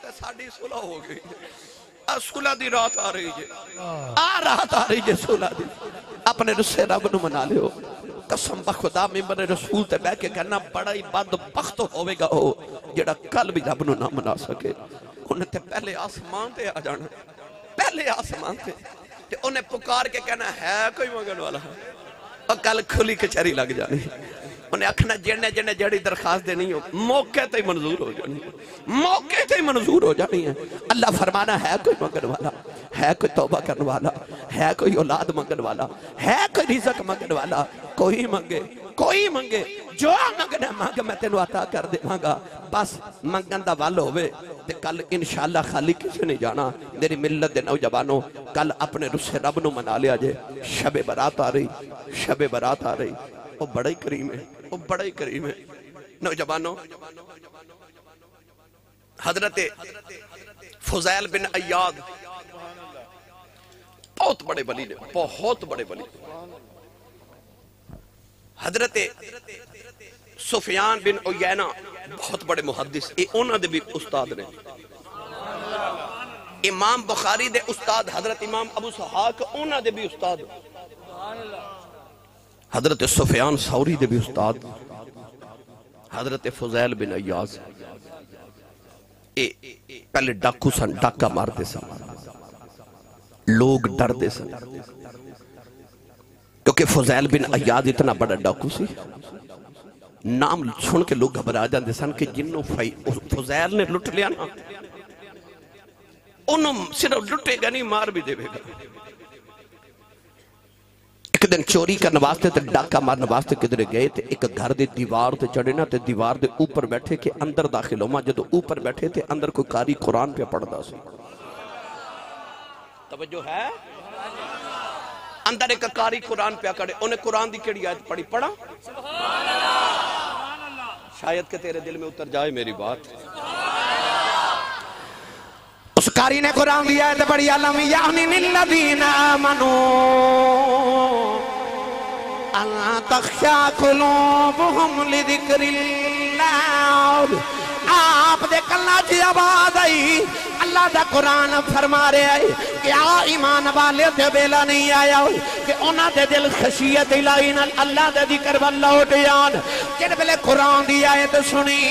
सुलह हो गई, सुलह दी रात आ रही है, आ रात आ रही है सुलह दी। अपने रुस्से रब नू मना लियो। कसम बखुदा मिंबर रसूल ते बैठ के कहना बड़ा ही बदबख्त होवेगा हो जेड़ा कल भी रब नू ना मना सके। उन्हें पहले आसमान से आ जाना, पहले आसमान से उन्हें पुकार के कहना है कोई मंगन वाला, और कल खुली कचहरी लग जानी। उन्हें आखना जिन्हें जिन्हें जड़ी दरखास्त देनी हो मौके ते मंजूर हो जानी, मौके ते मंजूर हो जानी है। अल्लाह फरमाना है कोई मंगन वाला, है कोई तौबा करने वाला, है कोई औलाद मंगन वाला, है कोई रिजक मंगन वाला, कोई मंगे कोई मंगे जो मंगना मंग, मैं तेन अता कर देवांगा। बस मंगन का वल होवे ते कल इंशाअल्लाह खाली किसी नहीं जाना। मेरी मिलत के नौजवानों कल अपने रुस्से रब नू मना लिया जे। शबे बरात आ रही, शबे बरात आ रही, वो बड़ा ही करीम है, वो बड़ा ही करीम है। नौजवानों हजरत फुजैल बिन अय्याद बहुत बड़े वली ने, बहुत बड़े वली। हजरत सुफियान बिन उयैना बहुत बड़े मुहद्दिस, ये उन्होंने भी उस्ताद ने। इमाम बुखारी दे उस्ताद हजरत इमाम अबू सहाक, उन्होंने भी उस्ताद। हजरत सुफियान सौरी दे भी उस्ताद हजरत फुजैल बिन अय्याज। ए पहले डाकू सन, डाका मारते सन, लोग डरते सन क्योंकि फुजैल बिन अय्याद इतना बड़ा डाकू सी। नाम सुन के लोग घबरा जाते सन कि जिन्हों फुजैल ने लुट लिया ना, उन्होंने सिर्फ लुटेगा नहीं मार भी देगा। एक दिन चोरी करने वास्ते डाका मारने वास्ते किधरे गए थे, एक घर की दीवार से चढ़े ना, दीवार के ऊपर बैठे के अंदर दाखिल होवा। जो ऊपर बैठे थे अंदर कोई कारी कुरान पे पढ़ता सी। तवज्जो है, अंदर एक कारी कुरान पे खड़े, उन्हें कुरान दी केड़ी आयत पढ़ी पढ़ा सुभान अल्लाह, शायद के तेरे दिल में उतर जाए मेरी बात। उस कारी ने कुरान दी आयत पढ़ी अलम यानी लिल्लज़ीना आमनू अल्लाह तख्शा कुलूबुहुम लिज़िक्रिल्लाह। आप दे कल्ला जी आवाज आई, अल्लाह दा कुरान फरमा रहा है कि आ ईमान वाले ते बेला नहीं आया कि उन्हां दे दिल खशियत इलाही नाल अल्लाह दे जिक्र वल लौट जान। जिस वेले कुरान दी आयत सुनी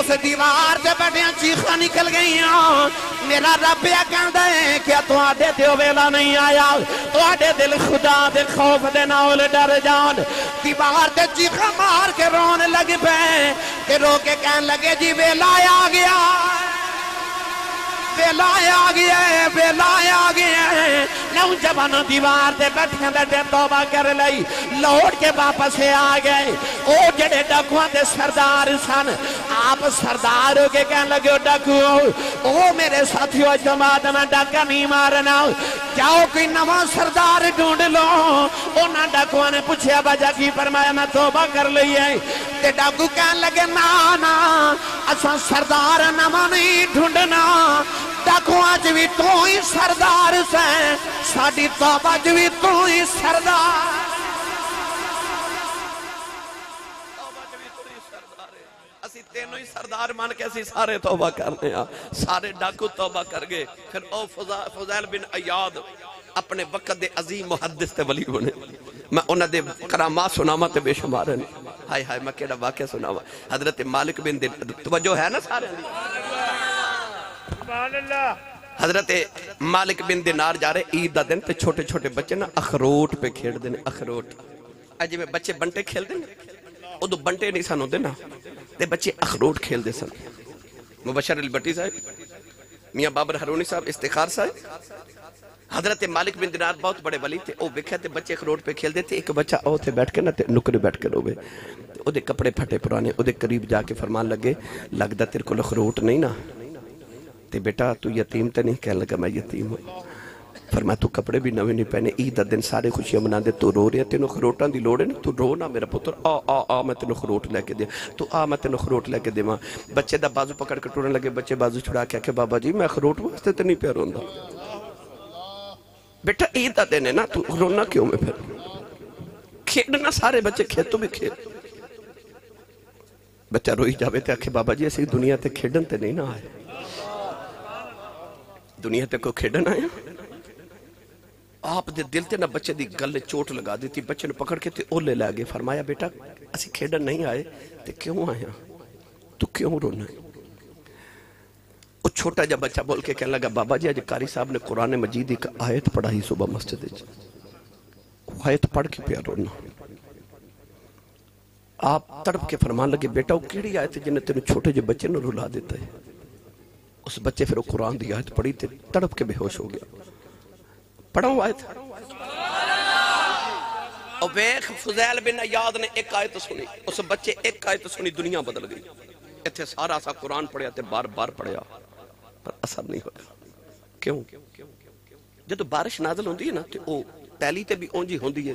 उस दीवार ते बैठियां चीखां निकल गईयां। मेरा रब यह कहता है क्या तुहाडे ते वेला नहीं आया, तुहाडे दिल खुदा दे खौफ दे नाल डर जान। दीवार ते चीखां मार के रोन लग पे ते रो के कहन लगे जी वेला आ गया, वेला आ गया, वेला आ गया। नौजवान दीवार से बैठिया बैठे तौबा कर ली, लौट के वापस आ गए। वो जेडे डाकुआ के सरदार सन आप सरदार होके कह लगे डाकुओ ओ मेरे साथियों अज तो बाद मैं डाका नहीं मारना, जाओ कोई नवा सरदार ढूंढ लो। उन्होंने डाकुआ ने पूछा बाजा की फरमाया मैं तौबा कर ली है। डाकू कह लगे ना ना असा सरदार नवा नहीं ढूंढना, डाकुआ च भी तू ही सरदार से, साडी तौबा च भी तू ही सरदार। तेनों ही सरदार मान के असी सारे तौबा करने आ, सारे डाकू तौबा कर गए। फिर ओ फुजैल बिन अयाद अपने वक्त दे अजीम मुहद्दिस ते वली बने। मैं उन्हां दे करामात सुनावां ते बेशुमार ने। हाय हाय मैं केड़ा वाकया सुनावां। हजरत मालिक बिन दे तवज्जो है ना सारे दी, सुभान अल्लाह। हजरत मालिक बिन दिनार जा रहे ईद दा दिन ते छोटे छोटे बच्चे ना अखरोट पे खेलदे ने। अखरोट अज में बच्चे बंटे खेलदे ने, उदो बंटे नहीं सन होंदे ना ते बच्चे अखरोट खेलते सन। मुबशर अल भट्टी साहब, मियाँ बाबर हरोनी साहब, इस्तिखार साहब, हजरत मालिक बिन दिनार बहुत बड़े वली थे। वो वेख्या ते बच्चे अखरोट पे खेलते थे। एक बच्चा ओथे बैठ के ना ते नुकरे बैठ के रोवे, ओदे कपड़े फटे पुराने। ओदे करीब जाके फरमान लगे लगदा तेरे कोल अखरोट नहीं ना, ते बेटा तू यतीम तो नहीं? कह लगा मैं यतीम हूँ। फरमाया तू कपड़े भी नवे नहीं पहने, ईद का दिन सारे खुशियां मनाते, तू रो रहा, तेन अखरोटों की लोड़ है ना, तू रो ना मेरा पुत्र। आ आ आ मैं तेन अखरोट लैके दे, तू आ मैं तेन अखरोट लैके देव। बच्चे का बाजू पकड़ के टुरन लगे। बच्चे बाजू छुड़ा के आखे बाबा जी मैं अखरोट वास्ते तो नहीं प्या रोंदा, बेटा ईद का दिन है ना, तू रोना क्यों? मैं फिर खेडना, सारे बच्चे खेल, तू भी खेल। बच्चा रोई जाए तो आखे बाबा जी असी दुनिया से खेडन तो नहीं ना आए, दुनिया से कोई खेडन आया। आप दे दिल ते ना बच्चे दी गल चोट लगा दी। बच्चे ने पकड़ के ते ओले लै गए। फरमाया बेटा असी खेडन नहीं आए ते क्यों आया, तू क्यों रोना? वो छोटा जा बच्चा बोल के कहने लगा बाबा जी अज कारी साहब ने कुरान मजीद एक आयत पढ़ाई सुबह मस्जिद विच, आयत पढ़ के पिया रोना। आप तड़प के फरमान लगे बेटा वो केड़ी आयत जिन्हें तेरे छोटे जे बच्चे ने रुला दिता है? उस बच्चे फिर वो कुरान दी आयत पढ़ी ते तड़प के बेहोश हो गया। पढ़ा हुआ आयत वेख फुजैल बिन अयाद ने एक आयत सुनी, उस बच्चे एक आयत सुनी दुनिया बदल गई। इतने सारा असा कुरान पढ़िया ते बार बार पढ़िया पर असर नहीं होया। क्यों? जब बारिश नाजल होती है ना तो वो तैली ते भी ओंजी होती है,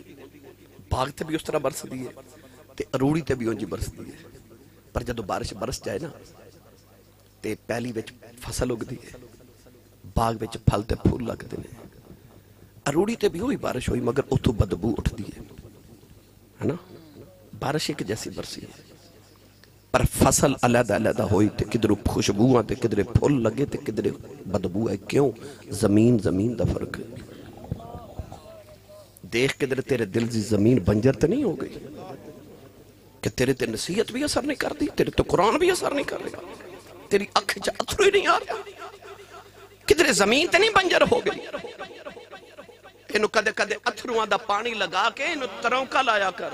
बाग ते भी उस तरह बरसती है, ते अरूड़ी ते भी ओंजी बरसती है। पर जब बारिश बरस जाए ना तो पैली विच फसल उगती है, बाग विच फल ते फूल लगते हैं। अरूड़ी ते भी हुई बारिश हुई मगर उतों बदबू उठती है, है ना? बारिश एक जैसी बरसी है पर फसल अलहदा अलहदा हुई, तो किधरों खुशबू आते, किधरे फुल लगे तो किधरे बदबू है। क्यों? जमीन जमीन का फर्क है। देख किधरे तेरे दिल की जमीन बंजर तो नहीं हो गई कि तेरे ते नसीहत भी असर नहीं करती, तेरे तो कुरान भी असर नहीं कर रहा, तेरी अख च अथरू ही नहीं आ रहा, किधरे जमीन तो नहीं बंजर हो गई। इन्हों कदे कदे अथरुआ दा पानी लगा के इन्हों तरौका लाया कर,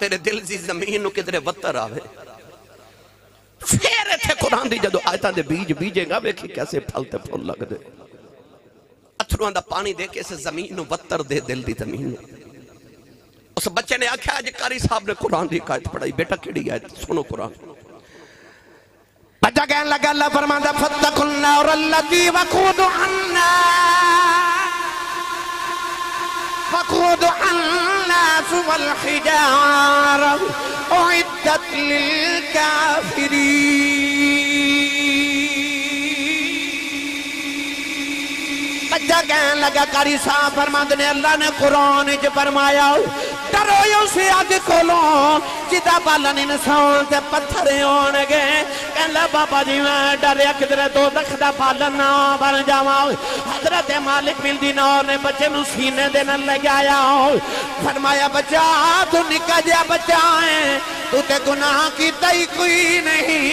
तेरे दिल की जमीन किधरे वत्तर आवे। फिर इत्थे कुरान दी जदों आयतां दे बीज बीजेगा वेखी कैसे फल ते फूल लगदे। अथरुआ दा पानी दे के इस जमीन नूं वत्तर दे, दिल दी जमीन। उस बच्चे ने आख्या अज कारी साहब ने कुरान दी आयत पढ़ाई, बेटा केड़ी आयत? सुनो कुरान। बच्चा कहने लगा अल्लाह फरमांदा फत्तकुन्नार लती वकूदुन्ना लगा कारी साहब फरमाते ने अल्लाह ने कुरान च फरमाया डरो उस अग कोलो जिदा बालन इंसान ते पत्थर होणगे। कहला बाबा जी मैं डरिया किधरे दोजख दा बालन ना बन जावां। हजरत मालिक बिन दिनार ने बच्चे नूं सीने दे नाल लगाया, फरमाया बच्चा तू निका जिहा बच्चा है, तू ते गुनाह कीता ही कोई नहीं,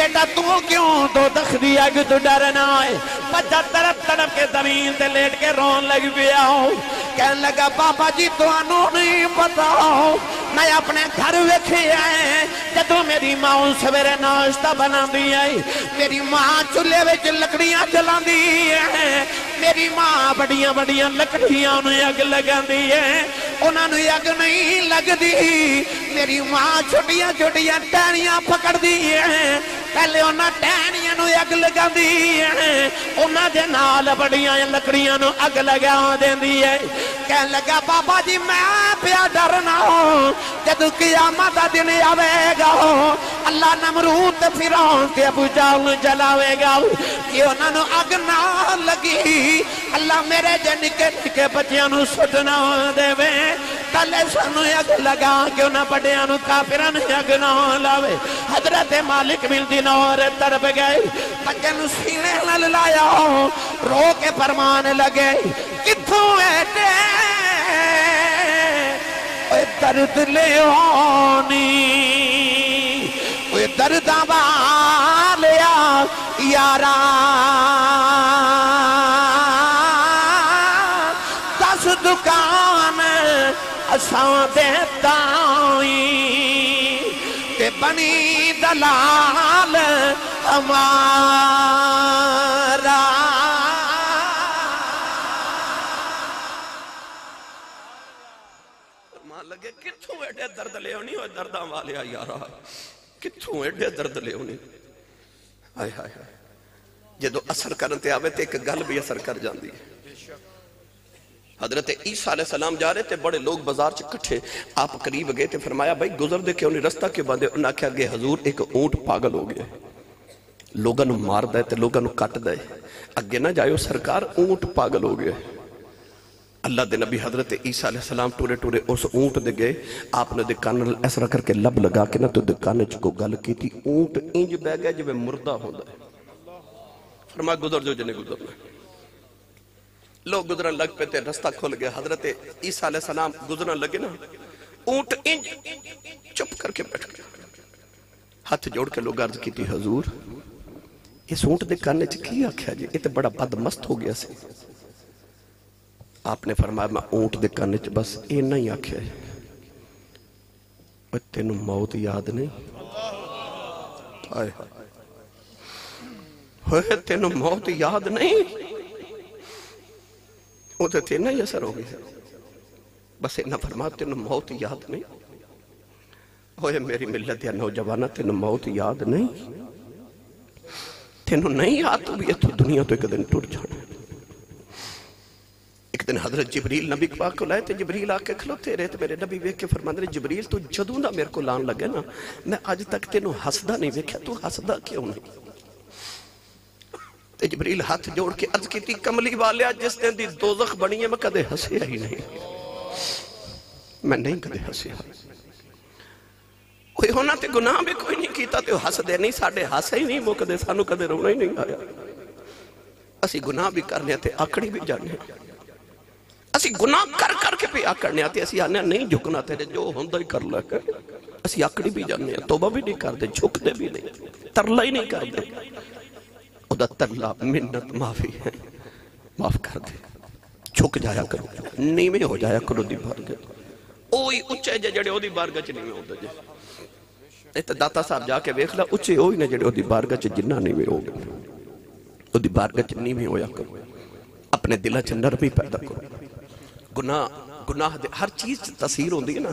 बेटा तू क्यों दोजख दी अग तू डरना है? बच्चा तड़प तड़प के जमीन ते लेट के रोन लग पिया। कहन लगा बाबा जी तुहानू नहीं पता मैं अपने घर वेखी आए जदों मेरी मां सवेरे नाश्ता बनाती आई, मेरी मां चूल्हे विच लकड़ियां जलांदी है, मेरी मां बड़िया बड़िया लकड़ियां अग लगांदी है, उन्होंने अग नहीं लगती। मेरी मां छोटिया छोटिया टहनियां पकड़ती है, पहले उन्हें टहनियां अग लगाती है, उन्होंने नाल बड़िया लकड़ियां अग लगा देती है। कह लगा बाबा जी मैं प्या डरना जदू क़यामत दा दिन आवेगा अल्लाह नमरूद फिरौन ते अबू जहल जलावेगा कि उन्होंने अग ना लगी, अल्लाह मेरे जे निके निके बच्चों नूं सुटना देवे, पहले सानू अग लगा के उन्होंने बड़िया काफिरां नूं अग ना लावे। हजरत मालिक बिन दिनार तरफ गए, बच्चे नूं सीने नाल लाया, रो के फरमान लगे कित्थों ऐटे दर्द ले आनी, कोई दर्द वालिया यारा दस दुकान असां दे ताई ते बनी दलाल हमारा। दर्द ले आनी और दर्दां वाले यारा कित्थों एडे दर्द ले आनी। हाय हाय हाय जदों असर करन ते आवे ते एक गल भी असर कर जांदी है। हजरत ईसा अलैहि सलाम जा रहे थे, बड़े लोग बाजार च इकट्ठे आप करीब गए थे, फरमाया भाई गुजरदे क्यों नहीं, रास्ता क्यों बंद है। उन्हें आख्या अगे हजूर एक ऊंट पागल हो गया, लोगों नूं मारदा है ते लोगों नूं कटदा है, अगे ना जाओ सरकार ऊंट पागल हो गया। अल्लाह के नबी हजरत ईसा अलैहि सलाम टूरे टूरे उस ऊंट दे गए, आपने दे कान नाल इस तरह करके लब लगा के ना तो कान च कोई गल की, ऊंट इंज बह गया जिवें मुर्दा होंदा है। फरमाया गुजर जो जिन्हें गुजरना। लोग गुजरन लग पे ते रास्ता खुल गया। हजरत ईसा अलैहि सलाम गुजरन लगे ना, ऊंट इंज चुप करके बैठ गया। हाथ जोड़ के लोग अर्ज की हजूर इस ऊंट के कान च की आख्या जी, ये तो बड़ा बदमस्त हो गया सी। आपने फरमाया मैं ऊंट के कान च बस इन्ना ही आख्या है, तेनू मौत याद नहीं, तेनू मौत याद नहीं, वो तो तेना ही असर हो गया। बस इन्ना फरमाया तेनू मौत याद नहीं, ओए मेरी मिलत या नौजवाना तेनू मौत याद नहीं, तेनू नहीं याद, तू भी इत्थों दुनिया तो एक दिन टुट जाना। एक दिन हजरत जबरील नबी पाक को लाए थे, जबरील आके खलोते रहे, मेरे नबी वेख के फरमाते जबरील तू जदों दा मेरे को लान लगे ना मैं अज तक तेनों हसदा नहीं वेख्या, तू हसदा क्यों नहीं। ते जबरील हाथ जोड़ के अर्ज की कमली वालिया जिस दिन दी दोजख बनी है मैं कदे हसिया ही नहीं, मैं नहीं कदे हसिया। कोई होना ते गुनाह भी कोई नहीं किया ते हसदे नहीं, साडे हासा ही नहीं मुकदे, सानू कदे रोना ही नहीं आया। असी गुनाह भी करने ते आकड़ी भी जाने, असी गुनाह कर करके भी आकड़ने आते, असी आने नहीं झुकना, तेरे जो होंदा ही कर ला, असी आकड़ी भी जाने, तौबा भी नहीं करते, झुकते भी नहीं, तरला ही नहीं करते। उहदा तरला मिन्नत माफी है, माफ कर दे, झुक जाया करो, नीवें हो जाया करो दी बारगाह, ओही उच्चे जे जेड़े ओहदी बारगाह च नीवें होंदे जे। इत्थे दाता साहब जाके वेख ला, उच्चे ओही ने जेड़े ओहदी बारगाह च जिन्ना नीवें हो गए, ओहदी बारगाह च नीवें होया करो, अपने दिलां च नरमी पैदा करो। गुनाह गुनाह दे हर चीज़ तसीर होंदी है ना,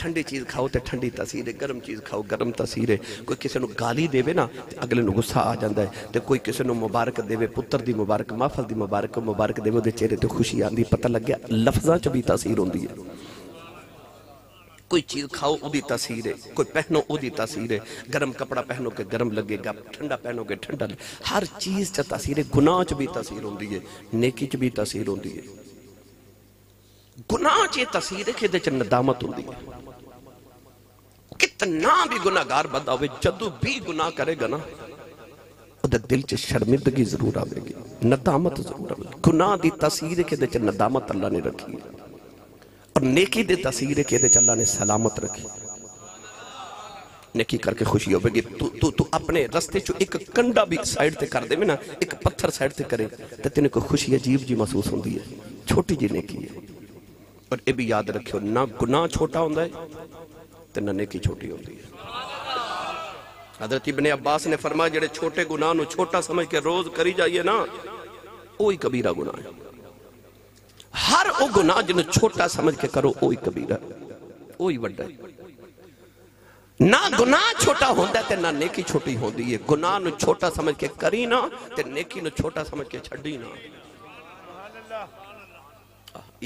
ठंडी चीज़ खाओ तो ठंडी तसीर है, गर्म चीज़ खाओ गर्म तसीर है। कोई किसी को गाली देवे ना तो अगले को गुस्सा आ जाता है, तो कोई किसी को मुबारक देवे, पुत्र की मुबारक, महफल की मुबारक मुबारक देवे, वो चेहरे तो खुशी आती। पता लग गया लफ्ज़ों च भी तसीर होंदी है। कोई चीज़ खाओ उदी तसीर है, कोई पहनो उदी तसीर है, गर्म कपड़ा पहनो के गर्म लगेगा, ठंडा पहनो के ठंडा लगे, हर चीज़ च तसीर है। गुनाह च भी तसीर होंदी है, नेकी च भी तसीर होंदी है। गुनाह च तसीर है कि नदामत होती है। कितना भी गुनाहगार बंदा हो जदों भी गुनाह करेगा ना उहदे दिल च शर्मिंदगी जरूर आएगी, नदामत जरूर आएगी। गुनाह की तसीर है कि नदामत अल्लाह ने रखी है, और नेकी की तसीर है कि अल्लाह ने सलामत रखी। नेकी करके खुशी होगी। तू तू तू अपने रस्ते चो एक कंडा भी साइड से कर देवे ना, एक पत्थर साइड से करे तो तेन कोई खुशी अजीब जी महसूस होती है, छोटी जी नेकी है। और ये भी याद रखियो ना गुनाह छोटा होता है तो ना नेकी छोटी होती है। हजरत इब्ने अब्बास ने फरमाया जेड़े छोटे गुनाह नू छोटा समझ के रोज करी जाइए ना वही कबीरा गुनाह है। हर वो गुनाह जिन्हें छोटा समझ के करो वही कबीरा वही बड़ा है। ना गुनाह छोटा होता है ना नेकी छोटी होती है। गुनाह नू छोटा समझ के करी ना तो नेकी नू छोटा समझ के छड़ी ना।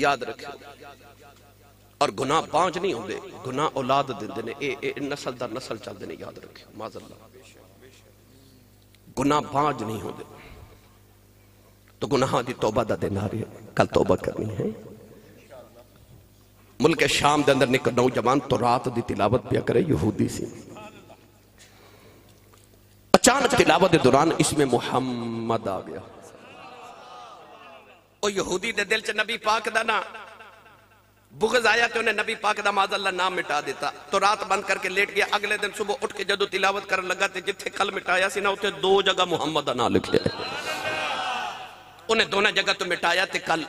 याद रखियो और गुनाह बांझ नहीं होंगे, गुनाह औलाद देंदे ने, नसल दर नसल चलते ने। याद रखियो माज़ल्ला गुनाह बांझ नहीं होंगे तो गुनाह की तौबा का दिन आ रही है। कल तौबा करनी है। मुल्क शाम के अंदर निक नौजवान तो रात की तिलावत पिया करे, यहूदी सी। अचानक तिलावत के दौरान इसमें मुहम्मद आ गया। ओ यहूदी दे दिल च नबी पाक दा ना बुगज आया तो उन्हें नबी पाक दा माज़ल्ला नाम मिटा दिता। तो रात बंद करके लेट गया। अगले दिन सुबह उठ के जदों तिलावत करन लगा तो जिथे कल मिटाया सी ना उत्थे दो जगह मुहम्मद दा नाम लिखिया। उन्हें दोनों जगह तो मिटाया तो कल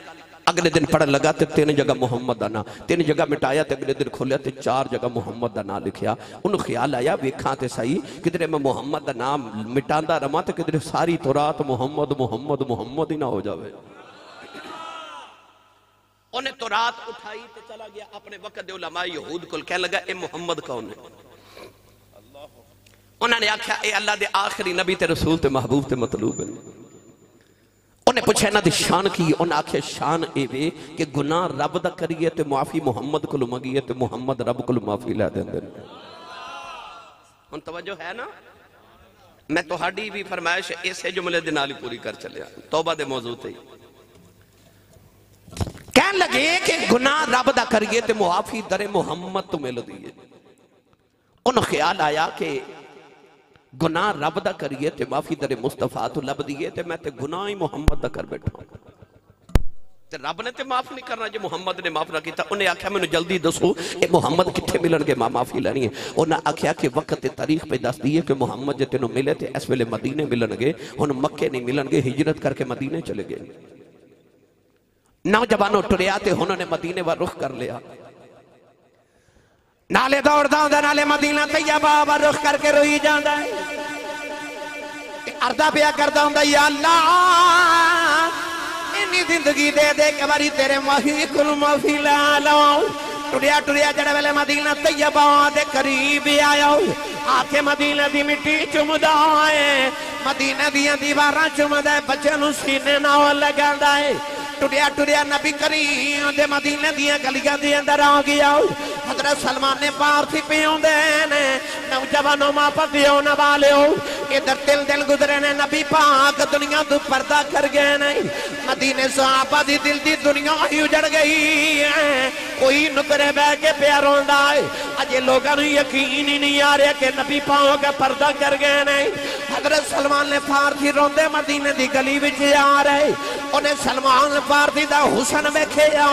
अगले दिन पढ़न लगा तो तीन जगह मुहम्मद दा नाम, तीन जगह मिटाया तो अगले दिन खोलिया तो चार जगह मुहम्मद दा नाम लिखिया। उन्हें ख्याल आया वेखा तो सही किधरे मैं मुहम्मद दा नाम मिटांदा रवां तो किधरे सारी तो रात मुहम्मद मुहम्मद मुहम्मद ही ना हो जाए। उन्हें तो रात उठाई तो चला गया अपने वक्त दे उलमा यहूद को कह लगा ए मुहम्मद कौन है। उन्होंने आख्या ए अल्लाह दे आखिरी नबी ते रसूल ते महबूब ते मतलूब है। उन्हें पूछा इन्हां दी शान की। उन्हें आख्या शान एवे कि गुनाह रब दा करिए ते माफी मुहम्मद को मंगिए ते मुहम्मद रब को माफी लै देंदे। हुण तवज्जो है ना। मैं तुहाडी भी फरमाइश इसे जुमले दे नाल ही पूरी कर चलिया तौबा दे मौजू ते। कह लगे कि गुनाह रब दा करिए ते मुआफी दरे मुहम्मद तो मिलदी है। उन ख्याल आया कि गुनाह रब दा करिए ते माफी दरे मुस्तफा तो लभदी है ते मैं ते गुनाह ही मुहम्मद दा कर बैठा ते रब ने ते माफ नहीं करना जे मुहम्मद ने माफ ना किया। उन्हें आख्या मैनू जल्दी दसो ये मुहम्मद कित्थे मिलणगे मैं माफी लैनी है। उन्हें आख्या कि वक्त तारीख पे दस दी है कि मुहम्मद जे तैनू मिले तो इस वेले मदीने मिलणगे, हुण मक्के नहीं मिलणगे, हिजरत करके मदीने चले गए। नौजवानों टुरिया ते उन्होंने मदीने व रुख कर लिया। नाले दौड़दा हुंदा नाले मदीना तैयबा व रुख करके रोई जांदा है। अर्दा पिया करदा हुंदा या अल्लाह इन्नी जिंदगी दे दे के बारी तेरे माही कुल माफी ला लो। टुरिया टुरिया जड़े वेले मदीना तैयबा दे करीब आया। आके मदीना दी मिट्टी चुमदा है, मदीना दियां दीवारां चुमदा है, बच्चे नूं सीने नाल लगांदा है। टुरिया टुरिया नबी करीम दे मदीने दियां गलियां दे अंदर आ गया। हजरत सलमान ने पारसी पियाउंदे ने नौजवानों मापा दियो ना वालेओ इधर दिल दिल गुजरे ने नबी पाक दुनिया तो पर्दा कर गए ने। मदीने सहाबा दी दिल दी दुनिया ही उजड़ गई है। कोई नुकरे बह के प्या रोंदा है। अजे लोगों नूं यकीन ही नहीं आ रहा कि नबी पाक पर्दा कर गए ने। हजरत सलमान ने फारसी रोंदे मदीने दी गली विच आ रहे। उन्हें सलमान फारसी दा हुस्न वेखिया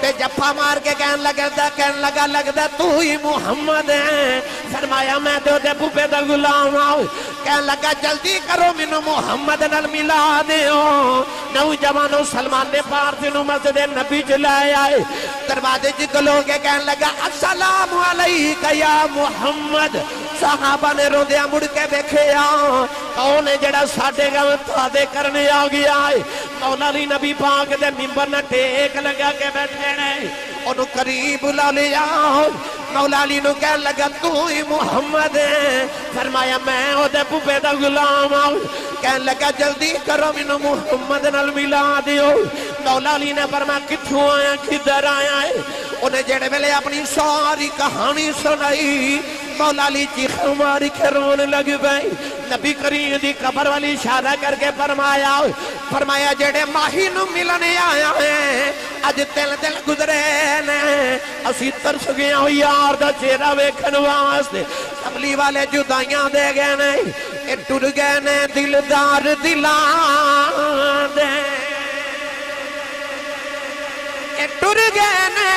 ते जप्फा मार के कहन लगा कहन लगा लगदा तू ही मुहम्मद है। फरमाया मैं तो दे बुबे दा गुलाम आ। कहन लगा जल्दी करो मैनू मुहम्मद नाल मिला देओ। नौजवानों सलमान ने फारसी नू मस्जिदे नबी च लाए आए। दरवाजे च खलो के कहन लगा अस्सलाम अलैका या मुहम्मद। सहाबा ने रोंदिया मुड़ के वेखिया कौन है जड़ा साडे गल तादे करने आ गया है। मौला अली नबी पाक दे मिंबर ने टेक लगा के बैठे ने। ओनू करीब बुला लिया। मौला अली नू कह लगा तू ही मुहम्मद है। फरमाया मैं ओदे बुबे दा गुलाम आ। कह लगा जल्दी करो मैनू मुहम्मद नाल मिला दियो। मौला अली ने फरमाया कित्थों आया किधर आया है। उन्हें जेड़े वेले अपनी सारी कहानी सुनाई मौला अली चीखा मारी के रोन लग पई। नबी करीम दी कबर वाली इशारा करके फरमाया फरमाया जेड़े माही नू मिलने आया है अज दिल दिल गुजरे ने। असी तरस गए यार दा चेहरा वेखण वास्ते। सबली वाले जुदाइयां दे गए ने, ए टुट गए ने दिलदार दिलां दे, ए टुट गए ने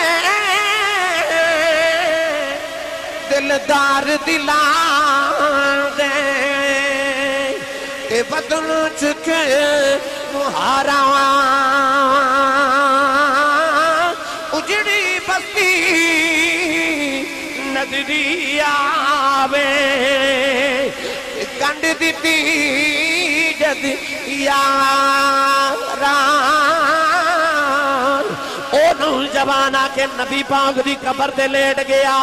दिलदार दिलां दे। ते बदन चुके मुहारा उजड़ी बस्ती न नजरी आवे कंड दिती जद यारा जवाना के नबी पाक दी कबर ते लेट गया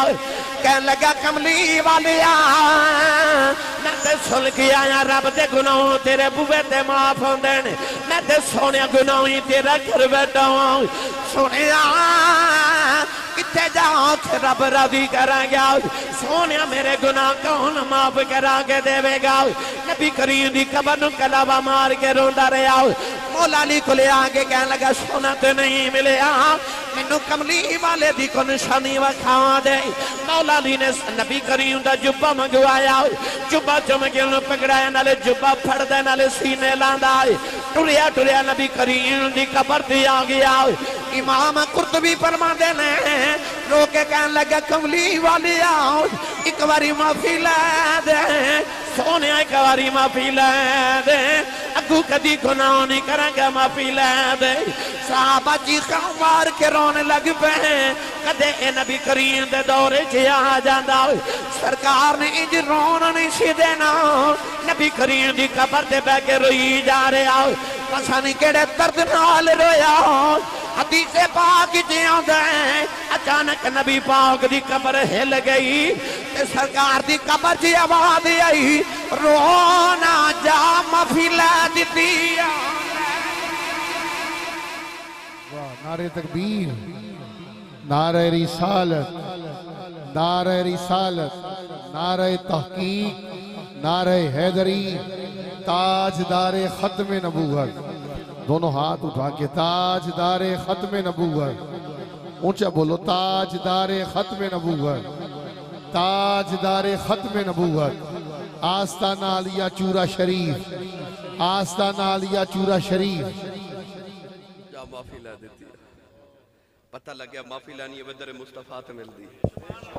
कह लगा कमली वालिया मैं ते सुल गया रब दे गुनाह तेरे बुवे ते माफ होंदे ने मैं ते सोने गुनाह ही तेरा घर बैठा सोने किथे जाके रब राजी करांगा सोने मेरे गुनाह कौन माफ करा के देवेगा। नबी करीम दी कबर नूं कलावा मार के रोंदा रहा मौला अली कोले आके कहन लगा सोना ते नहीं मिलिया मैनू कमली वाले दी को निशानी वखा दे। मौला अली ने नबी करीम दा जुब्बा मंगवाया जुब्बा चमके उन्होंने पकड़ाया नाले जुब्बा फड़दा नाले सीने लांदा टुरिया टुरिया नबी करीम दी कबर ते आ गया। इमाम कुर्तबी फरमांदे ने रोके कहन लगा कमली वाले आओ एक बारी माफी लै दे सोने एक बारी माफी लै दे अगू कदी गुनाह नहीं करांगा माफी लै दे। साहबा चीखा मार के रोने लग पे कदे ए नबी करीम दे दौरे च आ जांदा सरकार ने इंज रोना नहीं सी देना नबी करीम दी कबर ते बैठ के रोई जा रहा पता नहीं केड़े दर्द नाल रोया हदीसे पाक जे आंदा है अचानक नबी पाक दी कबर हिल गई ते सरकार दी कबर च आवाज आई रोना जा माफी लै दिती। वाह नारे तकबीर नारे रिसालत नारे रिसालत नारे तहकीक नारे हैदरी ताजदारे खत्मे नबूवत दोनों हाथ उठा के ताजदारे खत्मे नबूवत ऊंचा बोलो ताजदारे खत्मे नबूवत ताजदारे खत्मे नबूवत आस्ताना आलिया चूरा शरीफ आस्ताना आलिया चूरा शरीफ जा माफी ला देती है पता लग गया माफी लानी है बदर मुस्तफा ते मिलदी है।